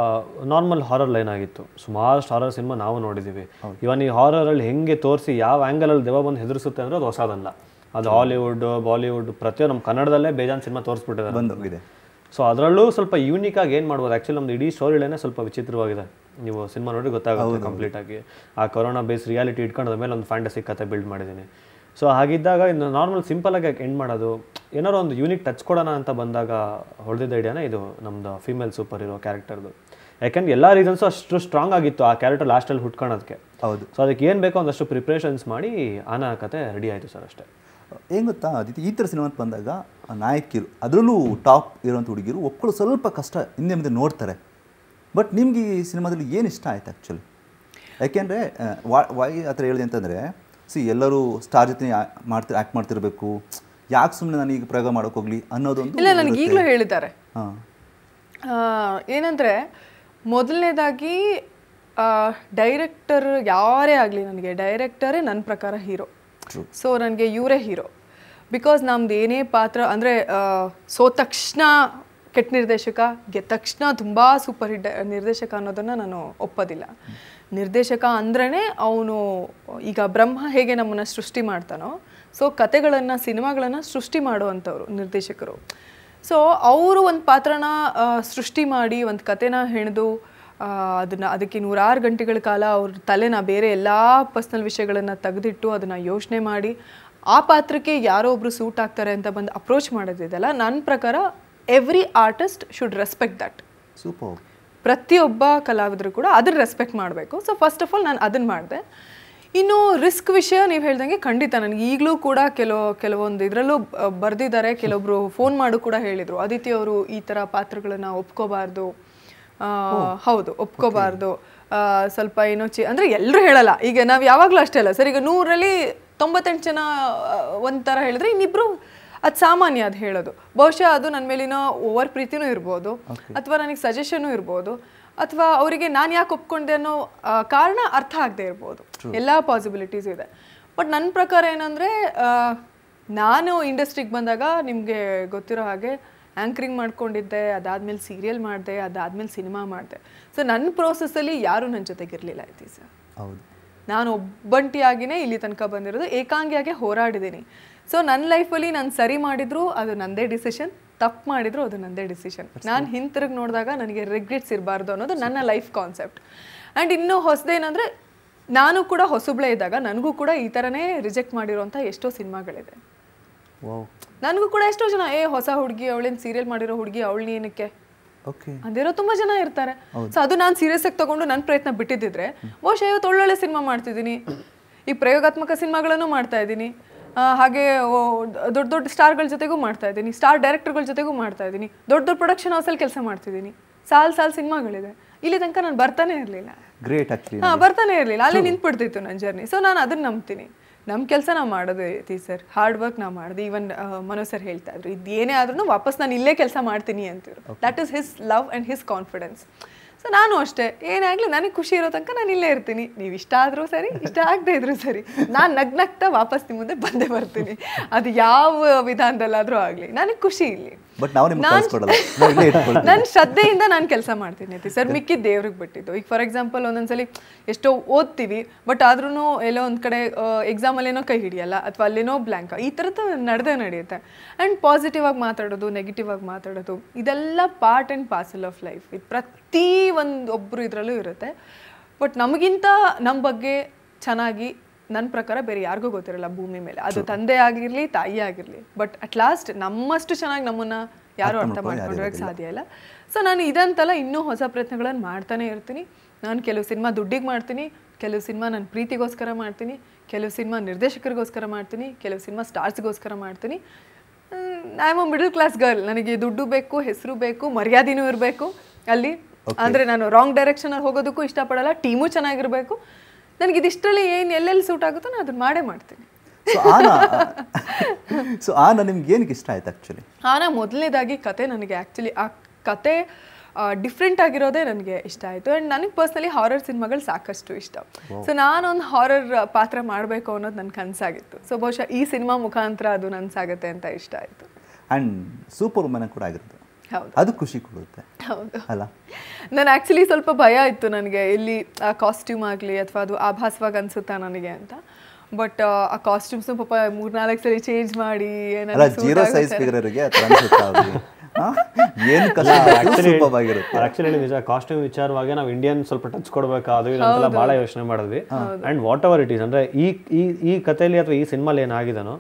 ನಾರ್ಮಲ್ ಹಾರರ್ ಲೈನ್ ಆಗಿತ್ತು. ಸುಮಾರಷ್ಟು ಹಾರರ್ ಸಿನಿಮಾ ನಾವು ನೋಡಿದ್ದೀವಿ. ಇವನ್ ಈ ಹಾರರಲ್ಲಿ ಹೆಂಗೆ ತೋರಿಸಿ ಯಾವ ಆ್ಯಂಗಲಲ್ಲಿ ದೆವ್ವ ಬಂದು ಹೆದರಿಸುತ್ತೆ ಅಂದರೆ ಅದು ಹೊಸದಲ್ಲ. ಅದು ಹಾಲಿವುಡ್, ಬಾಲಿವುಡ್, ಪ್ರತಿಯೊಂದು ನಮ್ಮ ಕನ್ನಡದಲ್ಲೇ ಬೇಜಾನ್ ಸಿನಿಮಾ ತೋರಿಸ್ಬಿಟ್ಟಿದೆ, ಬಂದು ಹೋಗಿದೆ. ಸೊ ಅದರಲ್ಲೂ ಸ್ವಲ್ಪ ಯೂನಿಕಾಗಿ ಏನು ಮಾಡ್ಬೋದು, ಆ್ಯಕ್ಚುಲಿ ನಮ್ಮದು ಇಡೀ ಸ್ಟೋರಿ ಲೈನೇ ಸ್ವಲ್ಪ ವಿಚಿತ್ರವಾಗಿದೆ. ನೀವು ಸಿನಿಮಾ ನೋಡಿ ಗೊತ್ತಾಗುತ್ತೆ ಕಂಪ್ಲೀಟಾಗಿ. ಆ ಕೊರೋನಾ ಬೇಸ್ ರಿಯಾಲಿಟಿ ಇಟ್ಕೊಂಡದ ಮೇಲೆ ಒಂದು ಫ್ಯಾಂಟಸಿ ಕಥೆ ಬಿಲ್ಡ್ ಮಾಡಿದ್ದೀನಿ. ಸೊ ಹಾಗಿದ್ದಾಗ ಇನ್ನು ನಾರ್ಮಲ್ ಸಿಂಪಲಾಗಿ ಎಂಡ್ ಮಾಡೋದು, ಏನಾರು ಒಂದು ಯೂನಿಕ್ ಟಚ್ ಕೊಡೋಣ ಅಂತ ಬಂದಾಗ ಹೊಡೆದಿದ್ದ ಐಡಿಯಾನ ಇದು ನಮ್ಮದು ಫೀಮೇಲ್ ಸೂಪರ್ ಹೀರೋ ಕ್ಯಾರೆಕ್ಟರ್ದು. ಯಾಕೆಂದರೆ ಎಲ್ಲ ರೀಸನ್ಸು ಅಷ್ಟು ಸ್ಟ್ರಾಂಗ್ ಆಗಿತ್ತು ಆ ಕ್ಯಾರೆಕ್ಟರ್ ಲಾಸ್ಟಲ್ಲಿ ಹುಟ್ಕೊಳೋದಕ್ಕೆ. ಹೌದು. ಸೊ ಅದಕ್ಕೆ ಏನು ಬೇಕೋ ಒಂದಷ್ಟು ಪ್ರಿಪ್ರೇಷನ್ಸ್ ಮಾಡಿ ಆನ ಕತೆ ರೆಡಿ ಆಯಿತು ಸರ್, ಅಷ್ಟೇ. ಏನು ಗೊತ್ತಾ ಅದಿತಿ ಈ ಥರ ಸಿನಿಮಾಕ್ಕೆ ಬಂದಾಗ ನಾಯಕಿರು ಅದರಲ್ಲೂ ಟಾಪ್ ಇರೋಂಥ ಹುಡುಗಿರು ಒಕ್ಕಳು ಸ್ವಲ್ಪ ಕಷ್ಟ ಹಿಂದೆ ಮುಂದೆ ನೋಡ್ತಾರೆ. ಬಟ್ ನಿಮ್ಗೆ ಈ ಸಿನಿಮಾದಲ್ಲಿ ಏನು ಇಷ್ಟ ಆಯ್ತು ಆ್ಯಕ್ಚುಲಿ? ಯಾಕೆಂದರೆ ವೈ ಆ ಥರ ಹೇಳಿದೆ ಅಂತಂದರೆ ಸಿ ಎಲ್ಲರೂ ಸ್ಟಾರ್ ಜೊತೆ ಆ್ಯಕ್ಟ್ ಮಾಡ್ತಿರಬೇಕು, ಯಾಕೆ ಸುಮ್ಮನೆ ನಾನು ಈಗ ಪ್ರಯೋಗ ಮಾಡೋಕ್ಕೋಗ್ಲಿ ಅನ್ನೋದೊಂದು. ಇಲ್ಲ ನನಗೆ ಈಗಲೂ ಹೇಳಿದ್ದಾರೆ ಏನಂದರೆ ಮೊದಲನೇದಾಗಿ ಡೈರೆಕ್ಟರ್ ಯಾರೇ ಆಗಲಿ ನನಗೆ ಡೈರೆಕ್ಟರೇ ನನ್ನ ಪ್ರಕಾರ ಹೀರೋ. ಸೊ ನನಗೆ ಇವರೇ ಹೀರೋ ಬಿಕಾಸ್ ನಮ್ದು ಏನೇ ಪಾತ್ರ ಅಂದರೆ ಸೋತ ತಕ್ಷಣ ಕೆಟ್ಟ ನಿರ್ದೇಶಕ, ಗೆದ್ದ ತಕ್ಷಣ ತುಂಬ ಸೂಪರ್ ಹಿಟ್ ನಿರ್ದೇಶಕ ಅನ್ನೋದನ್ನು ನಾನು ಒಪ್ಪೋದಿಲ್ಲ. ನಿರ್ದೇಶಕ ಅಂದ್ರೇ ಅವನು ಈಗ ಬ್ರಹ್ಮ ಹೇಗೆ ನಮ್ಮನ್ನು ಸೃಷ್ಟಿ ಮಾಡ್ತಾನೋ ಸೊ ಕತೆಗಳನ್ನು ಸಿನಿಮಾಗಳನ್ನು ಸೃಷ್ಟಿ ಮಾಡುವಂಥವ್ರು ನಿರ್ದೇಶಕರು. ಸೊ ಅವರು ಒಂದು ಪಾತ್ರನ ಸೃಷ್ಟಿ ಮಾಡಿ ಒಂದು ಕತೆನ ಹೆಣೆದು ಅದಕ್ಕೆ 106 ಗಂಟೆಗಳ ಕಾಲ ಅವ್ರ ತಲೆನ ಬೇರೆ ಎಲ್ಲ ಪರ್ಸ್ನಲ್ ವಿಷಯಗಳನ್ನು ತೆಗೆದಿಟ್ಟು ಅದನ್ನು ಯೋಚನೆ ಮಾಡಿ ಆ ಪಾತ್ರಕ್ಕೆ ಯಾರೋ ಒಬ್ಬರು ಸೂಟ್ ಆಗ್ತಾರೆ ಅಂತ ಬಂದು ಅಪ್ರೋಚ್ ಮಾಡೋದಿದೆಯಲ್ಲ, ನನ್ನ ಪ್ರಕಾರ every artist should respect that. Super. ಪ್ರತಿಯೊಬ್ಬ ಕಲಾವಿದರು ಕೂಡ ಅದನ್ನು ರೆಸ್ಪೆಕ್ಟ್ ಮಾಡಬೇಕು. ಸೊ ಫಸ್ಟ್ ಆಫ್ ಆಲ್ ನಾನು ಅದನ್ನು ಮಾಡಿದೆ. ಇನ್ನು ರಿಸ್ಕ್ ವಿಷಯ ನೀವು ಹೇಳ್ದಂಗೆ ಖಂಡಿತ ನನಗೆ ಈಗಲೂ ಕೂಡ ಕೆಲವೊಂದು ಇದರಲ್ಲೂ ಬರೆದಿದ್ದಾರೆ, ಕೆಲವೊಬ್ಬರು ಫೋನ್ ಮಾಡು ಕೂಡ ಹೇಳಿದರು ಅದಿತಿ ಅವರು ಈ ಥರ ಪಾತ್ರಗಳನ್ನು ಒಪ್ಕೋಬಾರ್ದು, ಹೌದು ಒಪ್ಕೋಬಾರ್ದು ಸ್ವಲ್ಪ ಏನೋ ಅಂದರೆ ಎಲ್ಲರೂ ಹೇಳಲ್ಲ. ಈಗ ನಾವು ಯಾವಾಗಲೂ ಅಷ್ಟೇ ಅಲ್ಲ ಸರ್, ಈಗ 198 ಜನ ಒಂಥರ ಹೇಳಿದ್ರೆ ಇನ್ನಿಬ್ರು ಅದು ಸಾಮಾನ್ಯ, ಅದು ಹೇಳೋದು ಬಹುಶಃ ಅದು ನನ್ನ ಮೇಲಿನ ಓವರ್ ಪ್ರೀತಿನೂ ಇರ್ಬೋದು ಅಥವಾ ನನಗೆ ಸಜೆಷನು ಇರ್ಬೋದು ಅಥವಾ ಅವರಿಗೆ ನಾನು ಯಾಕೆ ಒಪ್ಕೊಂಡೆ ಅನ್ನೋ ಕಾರಣ ಅರ್ಥ ಆಗದೆ ಇರ್ಬೋದು. ಎಲ್ಲ ಪಾಸಿಬಿಲಿಟೀಸ್ ಇದೆ. ಬಟ್ ನನ್ನ ಪ್ರಕಾರ ಏನಂದರೆ ನಾನು ಇಂಡಸ್ಟ್ರಿಗೆ ಬಂದಾಗ ನಿಮಗೆ ಗೊತ್ತಿರೋ ಹಾಗೆ ಆ್ಯಂಕರಿಂಗ್ ಮಾಡ್ಕೊಂಡಿದ್ದೆ, ಅದಾದಮೇಲೆ ಸೀರಿಯಲ್ ಮಾಡಿದೆ, ಅದಾದಮೇಲೆ ಸಿನಿಮಾ ಮಾಡಿದೆ. ಸೊ ನನ್ನ ಪ್ರೋಸೆಸ್ಸಲ್ಲಿ ಯಾರೂ ನನ್ನ ಜೊತೆಗಿರಲಿಲ್ಲ ಐತಿ ಸರ್. ಹೌದು, ನಾನು ಒಬ್ಬಂಟಿಯಾಗಿಯೇ ಇಲ್ಲಿ ತನಕ ಬಂದಿರೋದು, ಏಕಾಂಗಿಯಾಗೆ ಹೋರಾಡಿದ್ದೀನಿ. ಸೊ ನನ್ನ ಲೈಫಲ್ಲಿ ನಾನು ಸರಿ ಮಾಡಿದ್ರು ಅದು ನನ್ನದೇ ಡಿಸಿಷನ್, ತಪ್ಪು ಮಾಡಿದ್ರು ಅದು ನನ್ನದೇ ಡಿಸಿಷನ್. ನಾನು ಹಿಂತಿರುಗಿ ನೋಡಿದಾಗ ನನಗೆ ರಿಗ್ರೆಟ್ಸ್ ಇರಬಾರ್ದು ಅನ್ನೋದು ನನ್ನ ಲೈಫ್ ಕಾನ್ಸೆಪ್ಟ್. ಆ್ಯಂಡ್ ಇನ್ನೂ ಹೊಸದೇನಂದರೆ ನಾನು ಕೂಡ ಹೊಸಬಳೇ ಇದ್ದಾಗ ನನಗೂ ಕೂಡ ಈ ಥರನೇ ರಿಜೆಕ್ಟ್ ಮಾಡಿರೋಂಥ ಎಷ್ಟೋ ಸಿನಿಮಾಗಳಿದೆ. ನನಗೂ ಕೂಡ ಎಷ್ಟೋ ಜನ ಏ ಹೊಸ ಹುಡುಗಿ ಅವಳೇನು ಸೀರಿಯಲ್ ಮಾಡಿರೋ ಹುಡುಗಿ ಅವಳನ್ನ ಏನಕ್ಕೆ ಅಂದಿರೋ ತುಂಬ ಜನ ಇರ್ತಾರೆ. ಸೊ ಅದು ನಾನು ಸೀರಿಯಸ್ ಆಗಿ ತೊಗೊಂಡು ನನ್ನ ಪ್ರಯತ್ನ ಬಿಟ್ಟಿದ್ದಿದ್ರೆ ಬಹುಶಃ ಇವತ್ತು ಒಳ್ಳೊಳ್ಳೆ ಸಿನಿಮಾ ಮಾಡ್ತಿದ್ದೀನಿ, ಈ ಪ್ರಯೋಗಾತ್ಮಕ ಸಿನಿಮಾಗಳನ್ನು ಮಾಡ್ತಾ ಇದ್ದೀನಿ, ಹಾಗೆ ದೊಡ್ಡ ದೊಡ್ಡ ಸ್ಟಾರ್ಗಳ ಜೊತೆಗೂ ಮಾಡ್ತಾ ಇದ್ದೀನಿ, ಸ್ಟಾರ್ ಡೈರೆಕ್ಟರ್ಗಳ ಜೊತೆಗೂ ಮಾಡ್ತಾ ಇದ್ದೀನಿ, ದೊಡ್ಡ ದೊಡ್ಡ ಪ್ರೊಡಕ್ಷನ್ ಹೌಸಲ್ಲಿ ಕೆಲಸ ಮಾಡ್ತಿದ್ದೀನಿ, ಸಾಲು ಸಿನಿಮಾಗಳಿದೆ. ಇಲ್ಲಿ ತನಕ ನಾನು ಬರ್ತಾನೆ ಇರಲಿಲ್ಲ ಅಲ್ಲಿ ನಿಂತ್ಬಿಡ್ತಿತ್ತು ನನ್ನ ಜರ್ನಿ. ಸೊ ನಾನು ಅದನ್ನು ನಂಬ್ತೀನಿ, ನಮ್ಮ ಕೆಲಸ ನಾವು ಮಾಡೋದು ಐತಿ ಸರ್, ಹಾರ್ಡ್ ವರ್ಕ್ ನಾವು ಮಾಡಿದೆ. ಈವನ್ ಮನೋಜ್ ಸರ್ ಹೇಳ್ತಾ ಇದ್ರು ಇದು ಏನೇ ಆದ್ರೂ ವಾಪಸ್ ನಾನು ಇಲ್ಲೇ ಕೆಲಸ ಮಾಡ್ತೀನಿ ಅಂತಿದ್ರು. That is his love and his confidence. So ನಾನು ಅಷ್ಟೇ ಏನಾಗಲಿ ನನಗೆ ಖುಷಿ ಇರೋ ತನಕ ನಾನು ಇಲ್ಲೇ ಇರ್ತೀನಿ, ನೀವು ಇಷ್ಟ ಆದರೂ ಸರಿ ಇಷ್ಟ ಆಗದೆ ಇದ್ರೂ ಸರಿ ನಾನು ನಗ್ನಗ್ತಾ ವಾಪಸ್ ನಿಮ್ಮ ಮುಂದೆ ಬಂದೇ ಬರ್ತೀನಿ, ಅದು ಯಾವ ವಿಧಾನದಲ್ಲಾದರೂ ಆಗಲಿ ನನಗೆ ಖುಷಿ ಇಲ್ಲಿ. ನಾನು ಶ್ರದ್ಧೆಯಿಂದ ನಾನು ಕೆಲಸ ಮಾಡ್ತೀನಿ ಐತಿ ಸರ್, ಮಿಕ್ಕಿದ ದೇವ್ರಿಗೆ ಬಿಟ್ಟಿದ್ದು. ಈಗ ಫಾರ್ ಎಕ್ಸಾಂಪಲ್ ಒಂದೊಂದ್ಸಲಿ ಎಷ್ಟೋ ಓದ್ತೀವಿ ಬಟ್ ಆದ್ರೂ ಎಲ್ಲೋ ಒಂದು ಕಡೆ ಎಕ್ಸಾಮಲ್ಲಿ ಏನೋ ಕೈ ಹಿಡಿಯಲ್ಲ ಅಥವಾ ಅಲ್ಲೇನೋ ಬ್ಲ್ಯಾಂಕ್, ಈ ಥರದ್ದು ನಡೆಯುತ್ತೆ. ಆ್ಯಂಡ್ ಪಾಸಿಟಿವ್ ಆಗಿ ಮಾತಾಡೋದು, ನೆಗೆಟಿವ್ ಆಗಿ ಮಾತಾಡೋದು ಇದೆಲ್ಲ part and parcel of life. ಇದು ಪ್ರತಿ ಒಂದು ಒಬ್ಬರು ಇದರಲ್ಲೂ ಇರುತ್ತೆ. ಬಟ್ ನಮಗಿಂತ ನಮ್ಮ ಬಗ್ಗೆ ಚೆನ್ನಾಗಿ ನನ್ನ ಪ್ರಕಾರ ಬೇರೆ ಯಾರಿಗೂ ಗೊತ್ತಿರಲ್ಲ ಭೂಮಿ ಮೇಲೆ, ಅದು ತಂದೆ ಆಗಿರಲಿ ತಾಯಿ ಆಗಿರಲಿ. ಬಟ್ ಅಟ್ ಲಾಸ್ಟ್ ನಮ್ಮಷ್ಟು ಚೆನ್ನಾಗಿ ನಮ್ಮನ್ನು ಯಾರೂ ಅರ್ಥ ಮಾಡ್ಕೊಂಡೋಗಕ್ಕೆ ಸಾಧ್ಯ ಇಲ್ಲ. ಸೊ ನಾನು ಇದಂತಲ್ಲ ಇನ್ನೂ ಹೊಸ ಪ್ರಯತ್ನಗಳನ್ನು ಮಾಡ್ತಾನೆ ಇರ್ತೀನಿ. ನಾನು ಕೆಲವು ಸಿನಿಮಾ ದುಡ್ಡಿಗೆ ಮಾಡ್ತೀನಿ, ಕೆಲವು ಸಿನಿಮಾ ನನ್ನ ಪ್ರೀತಿಗೋಸ್ಕರ ಮಾಡ್ತೀನಿ, ಕೆಲವು ಸಿನಿಮಾ ನಿರ್ದೇಶಕರಿಗೋಸ್ಕರ ಮಾಡ್ತೀನಿ, ಕೆಲವು ಸಿನಿಮಾ ಸ್ಟಾರ್ಸ್ಗೋಸ್ಕರ ಮಾಡ್ತೀನಿ. I am a middle class girl, ನನಗೆ ದುಡ್ಡು ಬೇಕು, ಹೆಸರು ಬೇಕು, ಮರ್ಯಾದೆನೂ ಇರಬೇಕು. ಅಲ್ಲಿ ಅಂದರೆ ನಾನು ರಾಂಗ್ ಡೈರೆಕ್ಷನಲ್ಲಿ ಹೋಗೋದಕ್ಕೂ ಇಷ್ಟಪಡಲ್ಲ, ಟೀಮು ಚೆನ್ನಾಗಿರಬೇಕು, ನನಗೆ ಇದಿಷ್ಟರಲ್ಲಿ ಏನು ಎಲ್ಲೆಲ್ಲಿ ಸೂಟ್ ಆಗುತ್ತೋ ನಾನು ಅದನ್ನು ಮಾಡೇ ಮಾಡ್ತೀನಿ. ಸೊ ಆನಾ ನಿಮ್ಗೆ ಏನಕ್ಕೆ ಇಷ್ಟ ಆಯ್ತು ಆ್ಯಕ್ಚುಲಿ? ಆನಾ ಮೊದಲನೇದಾಗಿ ಕತೆ ನನಗೆ ಆ್ಯಕ್ಚುಲಿ ಆ ಕತೆ ಡಿಫ್ರೆಂಟ್ ಆಗಿರೋದೇ ನನಗೆ ಇಷ್ಟ ಆಯಿತು. ಆ್ಯಂಡ್ ನನಗೆ ಪರ್ಸ್ನಲಿ ಹಾರರ್ ಸಿನಿಮಾಗಳು ಸಾಕಷ್ಟು ಇಷ್ಟ. ಸೊ ನಾನೊಂದು ಹಾರರ್ ಪಾತ್ರ ಮಾಡಬೇಕು ಅನ್ನೋದು ನನ್ನ ಕನಸಾಗಿತ್ತು. ಸೊ ಬಹುಶಃ ಈ ಸಿನಿಮಾ ಮುಖಾಂತರ ಅದು ನನಸಾಗುತ್ತೆ ಅಂತ ಇಷ್ಟ ಆಯಿತು. ಆ್ಯಂಡ್ ಸೂಪರ್ ವುಮನ್ ಕೂಡ ಆಗಿರುತ್ತೆ, ಅದು ಖುಷಿ ಕೊಡುತ್ತೆ. ಹೌದು ಅಲ್ಲ, ನಾನು ಆ್ಯಕ್ಚುಲಿ ಸ್ವಲ್ಪ ಭಯ ಇತ್ತು ನನಗೆ ಇಲ್ಲಿ ಆ ಕಾಸ್ಟ್ಯೂಮ್ ಆಗಲಿ ಅಥವಾ ಅದು ಆಭಾಸವಾಗಿ ಅನಿಸುತ್ತಾ ನನಗೆ ಅಂತ. ಬಟ್ ಆ ಕಾಸ್ಟ್ಯೂಮ್ಸ್ನ ಪಾಪ 3-4 ಸರಿ ಚೇಂಜ್ ಮಾಡಿ ಕಾಸ್ಟ್ಯೂಮ್ ವಿಚಾರವಾಗಿ ನಾವು ಇಂಡಿಯನ್ ಸ್ವಲ್ಪ ಟಚ್ ಕೊಡಬೇಕಾದ್ರೆ ಬಹಳ ಯೋಚನೆ ಮಾಡಿದ್ವಿ. And whatever it is ಅಂದರೆ ಈ ಕಥೆಯಲ್ಲಿ ಅಥವಾ ಈ ಸಿನಿಮಾಲಿ ಏನಾಗಿದ್ದಾನೋ